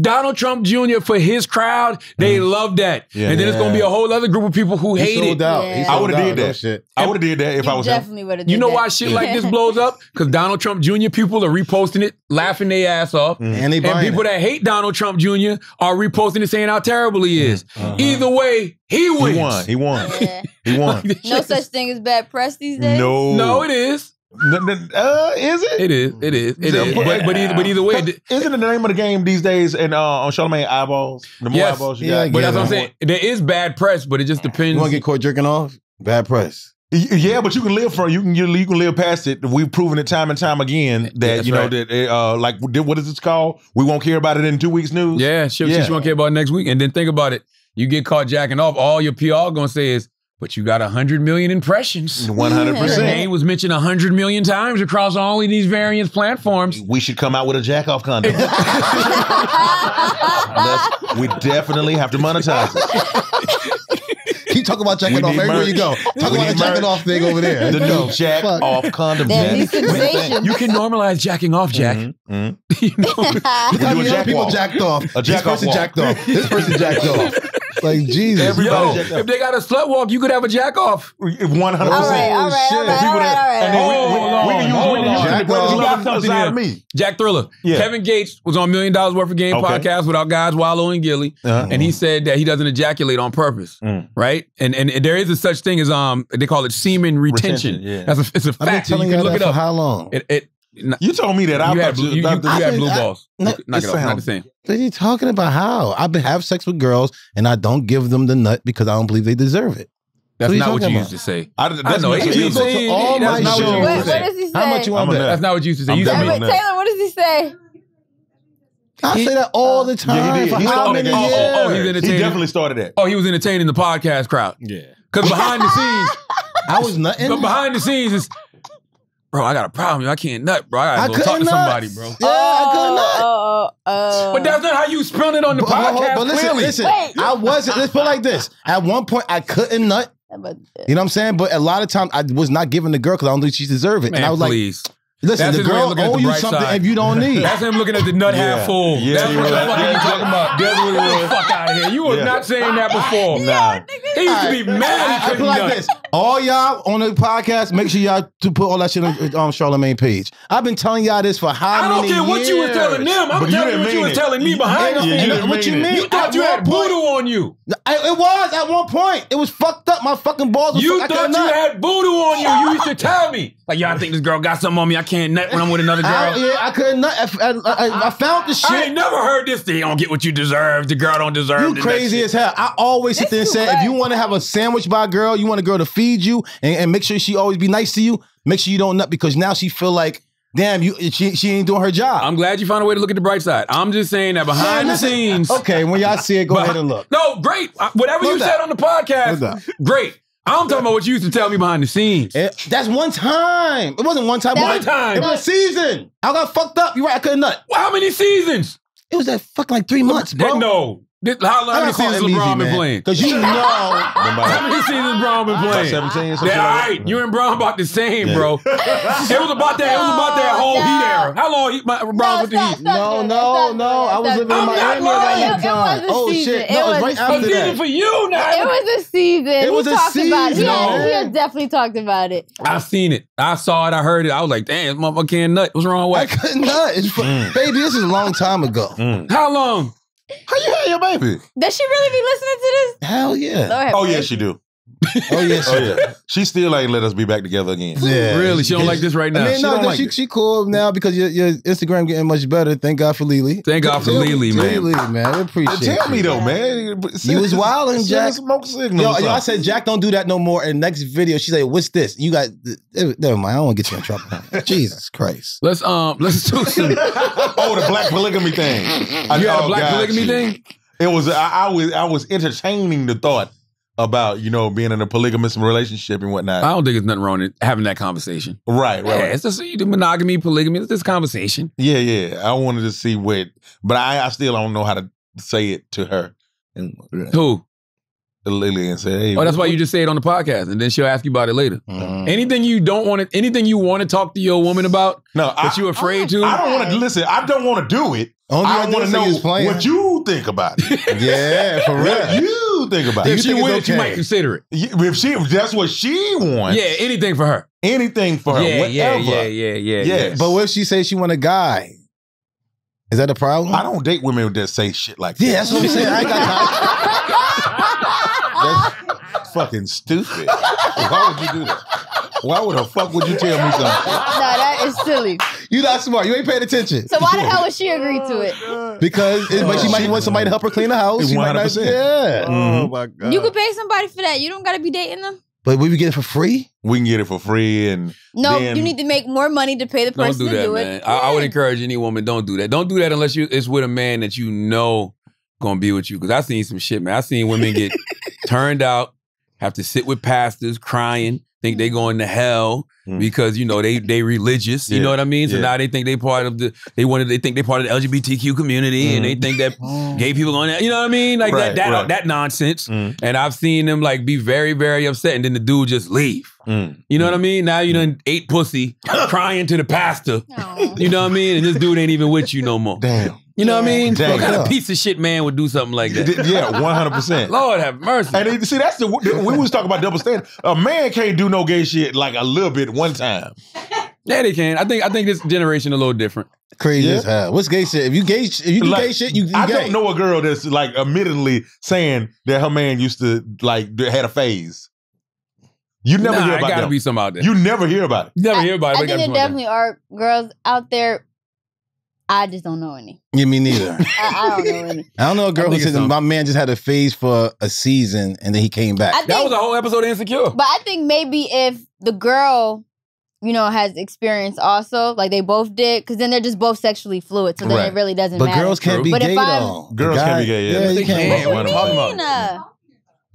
Donald Trump Jr. for his crowd, they love that. Yeah, and then it's going to be a whole other group of people who hate it. Yeah. I would have did that shit. I would have did that if I was him. You know why shit like this blows up? Because Donald Trump Jr. people are reposting it, laughing their ass off. And people that hate Donald Trump Jr. are reposting it, saying how terrible he is. Either way, he wins. He won. Yeah. He won. Like, no such thing as bad press these days? No, it is. Is it? It is. But either way, isn't the name of the game these days? And on Charlamagne, eyeballs. The more eyeballs you got. But that's what I'm saying. There is bad press, but it just depends. You want to get caught jerking off? Bad press. Yeah, but you can live from it. You can live past it. We've proven it time and time again that like what is it called? We won't care about it in 2 weeks news. Yeah, shit, you won't care about it next week. And then think about it. You get caught jacking off. All your PR gonna say is, but you got 100 million impressions. 100%. Your name was mentioned 100 million times across all of these various platforms. We should come out with a jack-off condom. We definitely have to monetize it. Keep talking about jacking off everywhere you go. Talk about the jacking off thing over there. The new jack-off condom. You can normalize jacking off, Jack. You know, we do a people jacked off. This person jacked off. This person jacked off. Like, Jesus. Everybody, if they got a slut walk, you could have a jack off. 100%. All right. Jack Thriller. Yeah. Kevin Gates was on $1 Million Worth of Game podcast with our guys, Wallow and Gilly. And he said that he doesn't ejaculate on purpose. Right? And there is a such thing as, they call it semen retention. That's a fact. You can look it up. How long? It You told me that I had blue balls. Knock it off. Not the same. What are you talking about? How I have sex with girls and I don't give them the nut because I don't believe they deserve it. That's not what you used to say. I know. What you say? All my shows. What does he say? How much you want that? That's not what you used to say. Taylor, what does he say? I say that all the time. Yeah, he did. He definitely started that. Oh, he was entertaining the podcast crowd. Yeah. Because behind the scenes, I was nothing. But behind the scenes is, bro, I got a problem. I can't nut, bro. I gotta go talk to somebody, bro. Yeah, I couldn't nut. But that's not how you spelled it on the podcast. But listen, Wait. I wasn't. Let's put it like this. At one point, I couldn't nut. You know what I'm saying? But a lot of times, I was not giving the girl because I don't think she deserved it. Man, and I was please. Like, listen, that's the girl owe you something if you don't need. That's him looking at the nut half full. Yeah, that's what the fuck you talking about. Get the fuck out of here. You were not saying that before. Nah. He used to be mad he couldn't nut. This. All y'all on the podcast, make sure y'all to put all that shit on Charlamagne page. I've been telling y'all this for how many years? I don't care what you were telling them. I'm telling you what you were telling me behind them. What you mean? You thought you had voodoo on you. It was at one point. It was fucked up. My fucking balls were fucked up. You thought you had voodoo on you. You used to tell me. Like, y'all think this girl got something on me. I can't nut when I'm with another girl. I couldn't nut. I found the shit. I ain't never heard this. They don't get what you deserve. The girl don't deserve. You crazy as hell. I always sit there and say, if you want to have a sandwich by a girl, you want a girl to feed you and make sure she always be nice to you, make sure you don't nut because now she feel like, damn, she ain't doing her job. I'm glad you found a way to look at the bright side. I'm just saying that behind the scenes. Okay, when y'all see it, go ahead and look. No, great. Whatever you said on the podcast, great. I'm talking about what you used to tell me behind the scenes. That's one time. It wasn't one time. It was a season. I got fucked up. You're right. I couldn't nut. Well, how many seasons? It was that fucking like 3 months, bro. No. How long have you seen LeBron been playing? Because you know. How many seasons LeBron been playing? 17 or something. All right. You and Bron about the same, bro. It was about that. It was about that whole Heat era. How long LeBron with the Heat? No. I was living in Miami at that time. Oh, shit. No, it was right after that. It was a season for you now. It was a season. It was a season. He has definitely talked about it. I seen it. I saw it. I heard it. I was like, damn, this motherfucker can't nut. What's wrong with it? I couldn't nut. Baby, this is a long time ago. How long? How you had your baby? Does she really be listening to this? Hell yeah. Lord, oh, yeah, she do. Oh, yeah, she do. She still ain't let us be back together again. Yeah. Really? She don't like this right now? I mean, she cool now because your Instagram getting much better. Thank God for Lelee. Thank God for Lelee, man. Lelee, man. We appreciate it. Tell me, though, man. You was wilding, Jack. Smoke signal. Yo, I said, Jack, don't do that no more. And next video, she said, what's this? You got... Never mind. I don't want to get you in trouble. Jesus Christ. Let's do some... Oh, the black polygamy thing. You had a black polygamy thing? It was... I was entertaining the thought about, you know, being in a polygamous relationship and whatnot. I don't think there's nothing wrong in having that conversation. Right. Yeah, it's just monogamy, polygamy. It's just conversation. Yeah. I wanted to see what, but I still don't know how to say it to her. Who? Lelee, and say, hey. Oh, that's why you just say it on the podcast, and then she'll ask you about it later. Anything you want to talk to your woman about, that you afraid to. I don't want to listen. I don't want to do it. I want to know what you think about it. Yeah, for real. What you think about it. If she wins, you might consider it. If that's what she wants. Yeah, anything for her. Anything for her. Whatever. Yeah. But what if she says she want a guy? Is that a problem? I don't date women that say shit like that. Yeah, that's what I'm saying. I ain't got time. That's fucking stupid. Why would you do that? Why would the fuck would you tell me something? No, that is silly. You not smart. You ain't paying attention. So why the hell would she agree to it? Because she might want somebody to help her clean the house. She 100%. Might not, yeah. Oh my God. You could pay somebody for that. You don't gotta be dating them. But we get it for free? We can get it for free and you need to make more money to pay the person to do it. Yeah. I would encourage any woman, don't do that. Don't do that unless it's with a man that you know gonna be with you. Because I seen some shit, man. I seen women get turned out, have to sit with pastors crying, think they going to hell because they religious. You know what I mean? So now they think they part of the LGBTQ community and they think that gay people going to, you know what I mean? Like that nonsense. And I've seen them like be very, very upset and then the dude just leave. You know what I mean? Now you done ate pussy crying to the pastor. Aww. You know what I mean? And this dude ain't even with you no more. Damn. You know what I mean? Dang, what kind of piece of shit man would do something like that? Yeah, 100%. Lord have mercy. And see, that's we was talking about double standard. A man can't do no gay shit like a little bit one time. Yeah, they can. I think this generation a little different. Crazy as hell. What's gay shit? If you do gay shit, you gay. Don't know a girl that's like admittedly saying that her man used to like had a phase. You never hear about it. Gotta be some out there. You never hear about it. Never hear about it. I think there definitely are girls out there. I just don't know any. Yeah, me neither. I don't know any. I don't know a girl who says my man just had a phase for a season and then he came back. That was a whole episode of Insecure. But I think maybe if the girl, you know, has experience also, like they both did, because then they're just both sexually fluid, so then it really doesn't matter. But girls can't be gay though. Girls can't be gay, yeah. They can't. What do you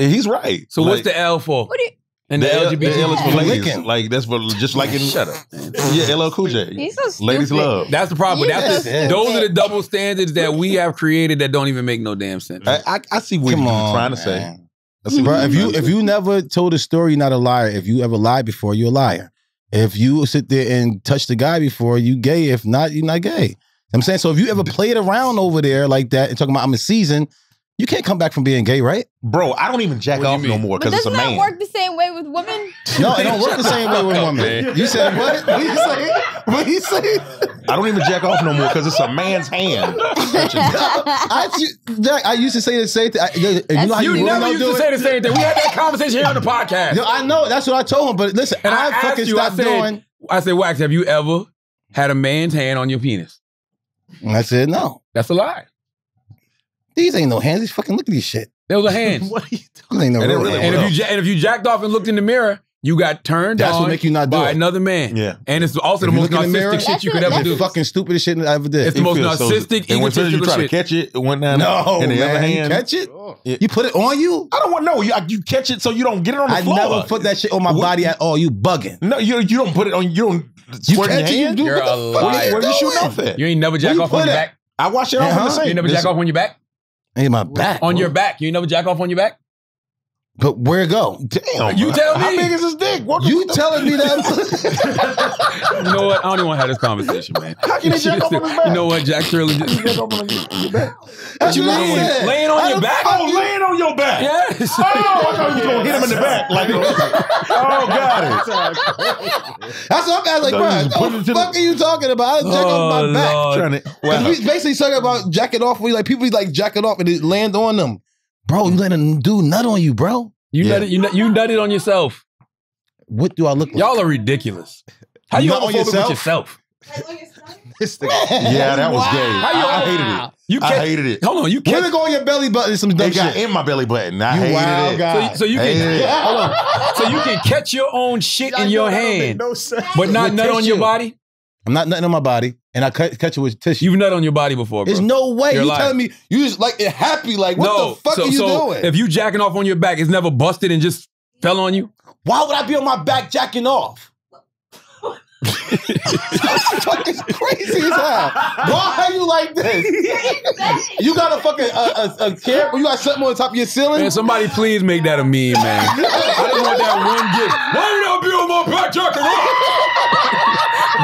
mean? He's right. So what's the L for? What do you... And the LGBT is for ladies. Like, that's for just like in... Shut up. Yeah, LL Cool J. He's so stupid. Ladies love. That's the problem. That's so those are the double standards that we have created that don't even make no damn sense. I see what you're trying to say. Bro, if you never told a story, you're not a liar. If you ever lied before, you're a liar. If you sit there and touch the guy before, you gay. If not, you're not gay. I'm saying, so if you ever played around over there like that and talking about I'm a season... You can't come back from being gay, right? Bro, I don't even jack off no more because it's a man. Doesn't that work the same way with women? No, it don't work the same way with women. You said what? What you say? What you say? I don't even jack off no more because it's a man's hand. Jack, I used to say the same thing. You never used to say the same thing. We had that conversation here on the podcast. Yo, I know. That's what I told him. But listen, and I fucking stopped doing. I said, Wax, have you ever had a man's hand on your penis? And I said, no. That's a lie. These ain't no hands. These fucking look at these shit. Those are hands. What are you doing? Ain't no real hands. And if you jacked off and looked in the mirror, you got turned on. That's what make you not do by another man. Yeah. And it's also the most narcissistic shit you could ever do. It's the fucking stupidest shit I ever did. It's the most narcissistic, egotistical shit. You try to catch it, it went down. No, man. You catch it? You put it on you? I don't want to know. You catch it so you don't get it on the floor. I never put that shit on my body at all. You bugging. No, you don't put it on. You don't. You catch it. You're a liar. Where you shoot off at? You ain't never jack off on your back. I wash it off on the sink. You never jack off on your back. In my back. On your back. You never jack off on your back? But where it go? Damn. You tell me. How big is his dick? You telling me that? You know what? I don't even want to have this conversation, man. How can you jack off on his back? You know what? Jack Thriller just... jack off on your back. That's you laying on your back? Oh, laying on your back. Yes. Oh, I thought you were going to hit him in the back. Like, oh, got it. That's what I'm like, bro. What the fuck are you talking about? I jack off my back. We basically talking about jacking off. We like people be like jacking off and it land on them. Bro, you let a dude nut on you, bro. You nut it on yourself. What do I look like? Y'all are ridiculous. How you homophobic with yourself? Yeah, that was gay. I hated it. Hold on, you can't. Women go on your belly button. Some dumb shit in my belly button. I hated it. So you can. Hold on. So you can catch your own shit in your hand, but not nut on your body. I'm not nutting on my body, and I catch it with tissue. You've nutted on your body before, bro. There's no way. You're telling me you just like it happy. Like, what the fuck are you doing? If you jacking off on your back, it's never busted and just fell on you? Why would I be on my back jacking off? That's fucking crazy as hell. Why are you like this? You got a fucking a camp? You got something on top of your ceiling? Man, somebody please make that a meme, man. I just want that one gig. Why would I be on my back jacking off?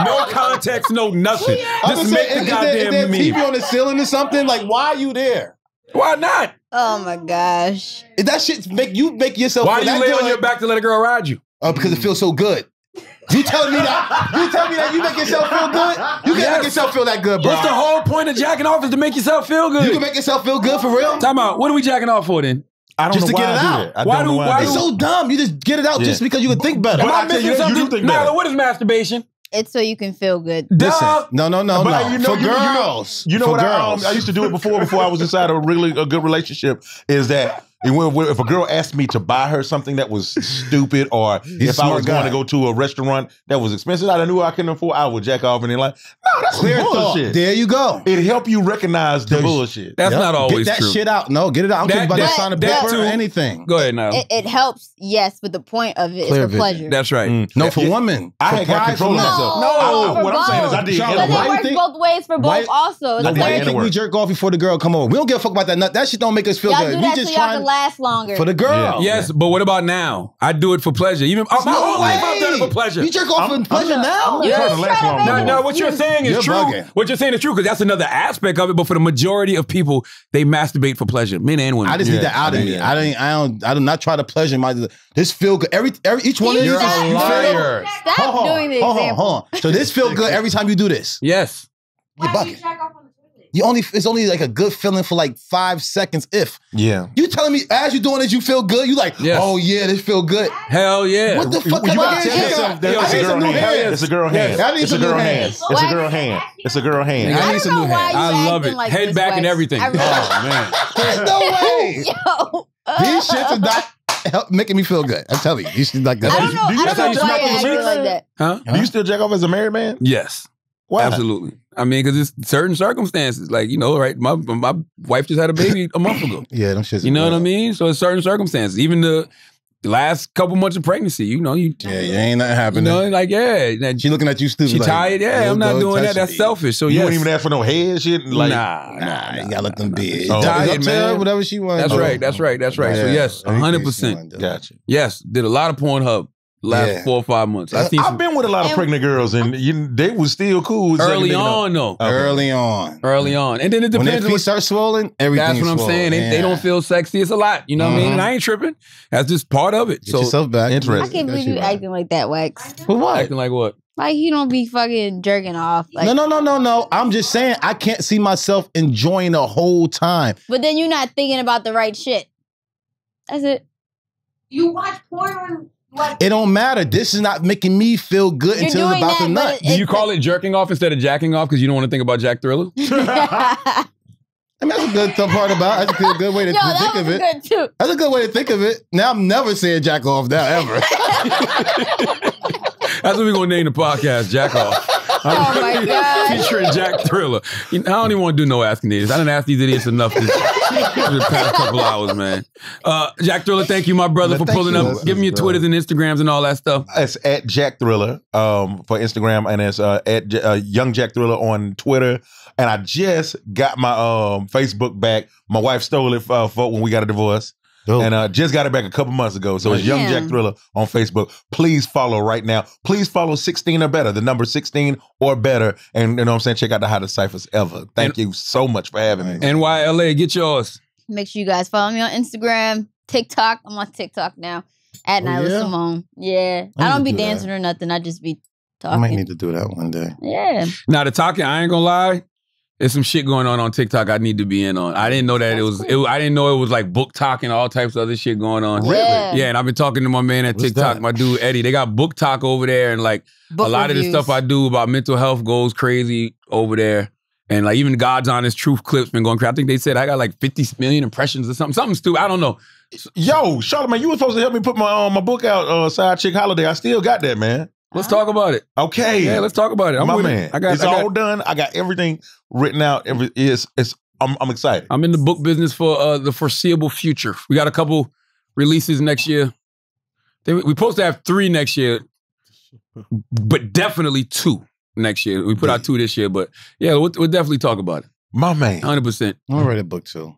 No context, no nothing. Just make the goddamn meme. Is there TV on the ceiling or something? Like, why are you there? Why not? Oh my gosh! If that shit make yourself. Why do you lay on your back to let a girl ride you? Because it feels so good. You telling me that? You telling me that you make yourself feel good? You can't make yourself feel that good, bro. What's the whole point of jacking off is to make yourself feel good? You can make yourself feel good for real. Time out. What are we jacking off for then? I don't know why I do that. Why it's so dumb? You just get it out just because you would think better. Am I missing something? Now, what is masturbation? It's so you can feel good. Listen, no. You know, for girls. You know what I used to do it before I was inside a good relationship is that if a girl asked me to buy her something that was stupid or if I was going to go to a restaurant that was expensive, I knew I couldn't afford, I would jack off and they're like, no, that's bullshit. There you go. It helped you recognize the bullshit. That's not always true. Get that shit out. No, get it out. I don't care about that sign of paper or anything. Go ahead now. It helps, yes, but the point of it is for pleasure. That's right. No, for women. I had control of myself. No, what I'm saying is I did. But it works both ways for both also. Why can't we jerk off before the girl come over? We don't give a fuck about that. That shit don't make us feel good. We just trying to last longer for the girl. Yes, but what about now? I do it for pleasure. Even my whole life, I've done it for pleasure. You jerk off for pleasure now. You trying to last longer. No, what you're saying is true. What you're saying is true because that's another aspect of it. But for the majority of people, they masturbate for pleasure, men and women. I just need that out of me. I do not try to pleasure my. This feel good. Each one of these. You're a liar. Stop doing the example. So this feel good every time you do this. Yes. Why do you jack off on the toilet? It's only like a good feeling for like 5 seconds. If you telling me as you doing it, you feel good. You like, oh yeah, this feel good. Hell yeah. What the fuck? It's a girl hand. It's a girl hand. It's a girl hand. It's a girl hand. I need some new hands. I love it. Head back and everything. Oh man. There's no way. Yo, these shits are not making me feel good. I'm telling you, you should like that. I don't know. Do you still jack off as a married man? Huh? Do you still jack off as a married man? Yes. Why? Absolutely. I mean, because it's certain circumstances. Like, you know, right? My wife just had a baby a month ago. Yeah, them shits. You know what I mean? So it's certain circumstances. Even the last couple months of pregnancy, you know, you ain't nothing happening. You know, like she looking at you stupid. She like, tired. Yeah, I'm not doing that. That's selfish. So you wouldn't even ask for no head shit. Like, nah, you gotta let them be. Diet, man. Whatever she wants. That's right. That's right. That's right. So yes, 100%. Gotcha. Yes, did a lot of Pornhub. Last 4 or 5 months. I've been with a lot of pregnant girls, and they was still cool. Early on, though. Early on. Early on. And then it depends. When their feet start swolling, everything's swollen. That's what I'm saying. They don't feel sexy. It's a lot. You know what I mean? And I ain't tripping. That's just part of it. Get yourself back. Interesting. I can't believe you acting like that, Wax. But what? Acting like what? Like, you don't be fucking jerking off. Like, no. I'm just saying, I can't see myself enjoying the whole time. But then you're not thinking about the right shit. That's it. You watch porn on... What? It don't matter. This is not making me feel good until it's about the nut. Do you call it jerking off instead of jacking off because you don't want to think about Jack Thriller? I mean, that's a good part about it. That's a good way to think of it. That's a good way to think of it. Now I'm never saying jack off now, ever. That's what we're going to name the podcast, Jack Off. Oh my God. Featuring Jack Thriller. I don't even want to do no asking idiots. I didn't ask these idiots enough this the past couple hours, man. Jack Thriller, thank you, my brother, for pulling up. Give me your Twitters and Instagrams and all that stuff. It's at Jack Thriller for Instagram, and it's at Young Jack Thriller on Twitter. And I just got my Facebook back. My wife stole it for when we got a divorce. Dope. And I just got it back a couple months ago. So it's Young Jack Thriller on Facebook. Please follow right now. Please follow 16 or Better, the number 16 or Better. And you know what I'm saying? Check out the hottest ciphers ever. Thank you so much for having me. NYLA, get yours. Make sure you guys follow me on Instagram, TikTok. I'm on TikTok now. At Nyla Simone. Yeah. I don't be dancing or nothing. I just be talking. I might need to do that one day. Yeah. Now the talking, I ain't gonna lie. There's some shit going on TikTok I need to be in on. I didn't know that I didn't know it was like book talk and all types of other shit going on. Really? Yeah, and I've been talking to my man at TikTok, my dude Eddie. They got book talk over there, and like book a lot reviews. Of the stuff I do about mental health goes crazy over there. And like even God's Honest Truth clips been going crazy. I think they said I got like 50 million impressions or something. Something stupid. I don't know. Yo, Charlamagne, you were supposed to help me put my book out, Side Chick Holiday. I still got that, man. Let's talk about it. Okay. Yeah, let's talk about it. I'm my man. It's all done. I got everything written out. I'm excited. I'm in the book business for the foreseeable future. We got a couple releases next year. We're supposed to have 3 next year, but definitely 2 next year. We put out 2 this year, but yeah, we'll definitely talk about it. My man. 100%. I'm gonna write a book too.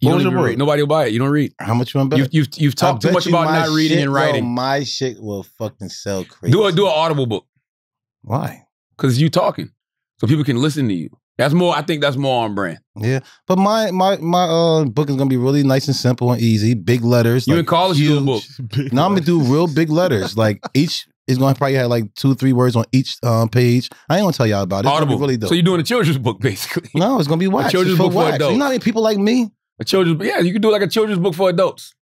You don't even read. Nobody will buy it. You don't read. How much you want to bet? You've talked too much about not reading and writing. My shit will fucking sell crazy. Do an audible book. Why? Because you talking, so people can listen to you. That's more. I think that's more on brand. Yeah, but my book is gonna be really nice and simple and easy. Big letters. You in college? You do a book. No, I'm gonna do real big letters. Like each is gonna probably have like 2 or 3 words on each page. I ain't gonna tell y'all about it. Audible. Really dope. So you're doing a children's book basically. No, it's gonna be wax. A children's book for adults. You know how many people like me? A children's book. Yeah, you can do like a children's book for adults.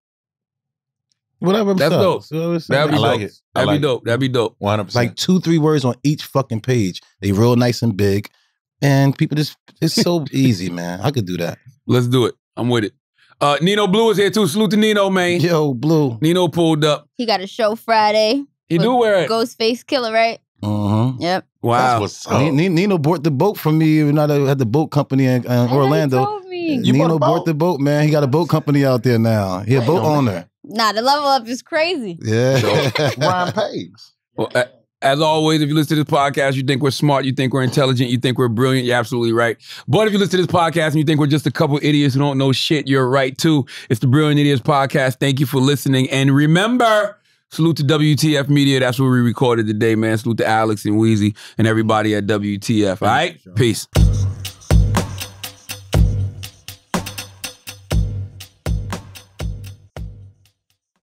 Whatever. That's dope. That'd be dope. That'd be dope. That'd be dope. 100%. Like 2 or 3 words on each fucking page. They real nice and big. And people just, it's so easy, man. I could do that. Let's do it. I'm with it. Nino Blue is here too. Salute to Nino, man. Yo, Blue. Nino pulled up. He got a show Friday. He do wear it. Ghostface Killer, right? Yep. Wow. Nino bought the boat from me when I had the boat company in Orlando. Nino bought the boat, man. He got a boat company out there now. He a boat owner. Nah, the level up is crazy. Yeah. Ryan Page. Well, as always, if you listen to this podcast, you think we're smart, you think we're intelligent, you think we're brilliant, you're absolutely right. But if you listen to this podcast and you think we're just a couple idiots who don't know shit, you're right too. It's the Brilliant Idiots Podcast. Thank you for listening. And remember... salute to WTF Media. That's where we recorded today, man. Salute to Alex and Wheezy and everybody at WTF. All right? Peace.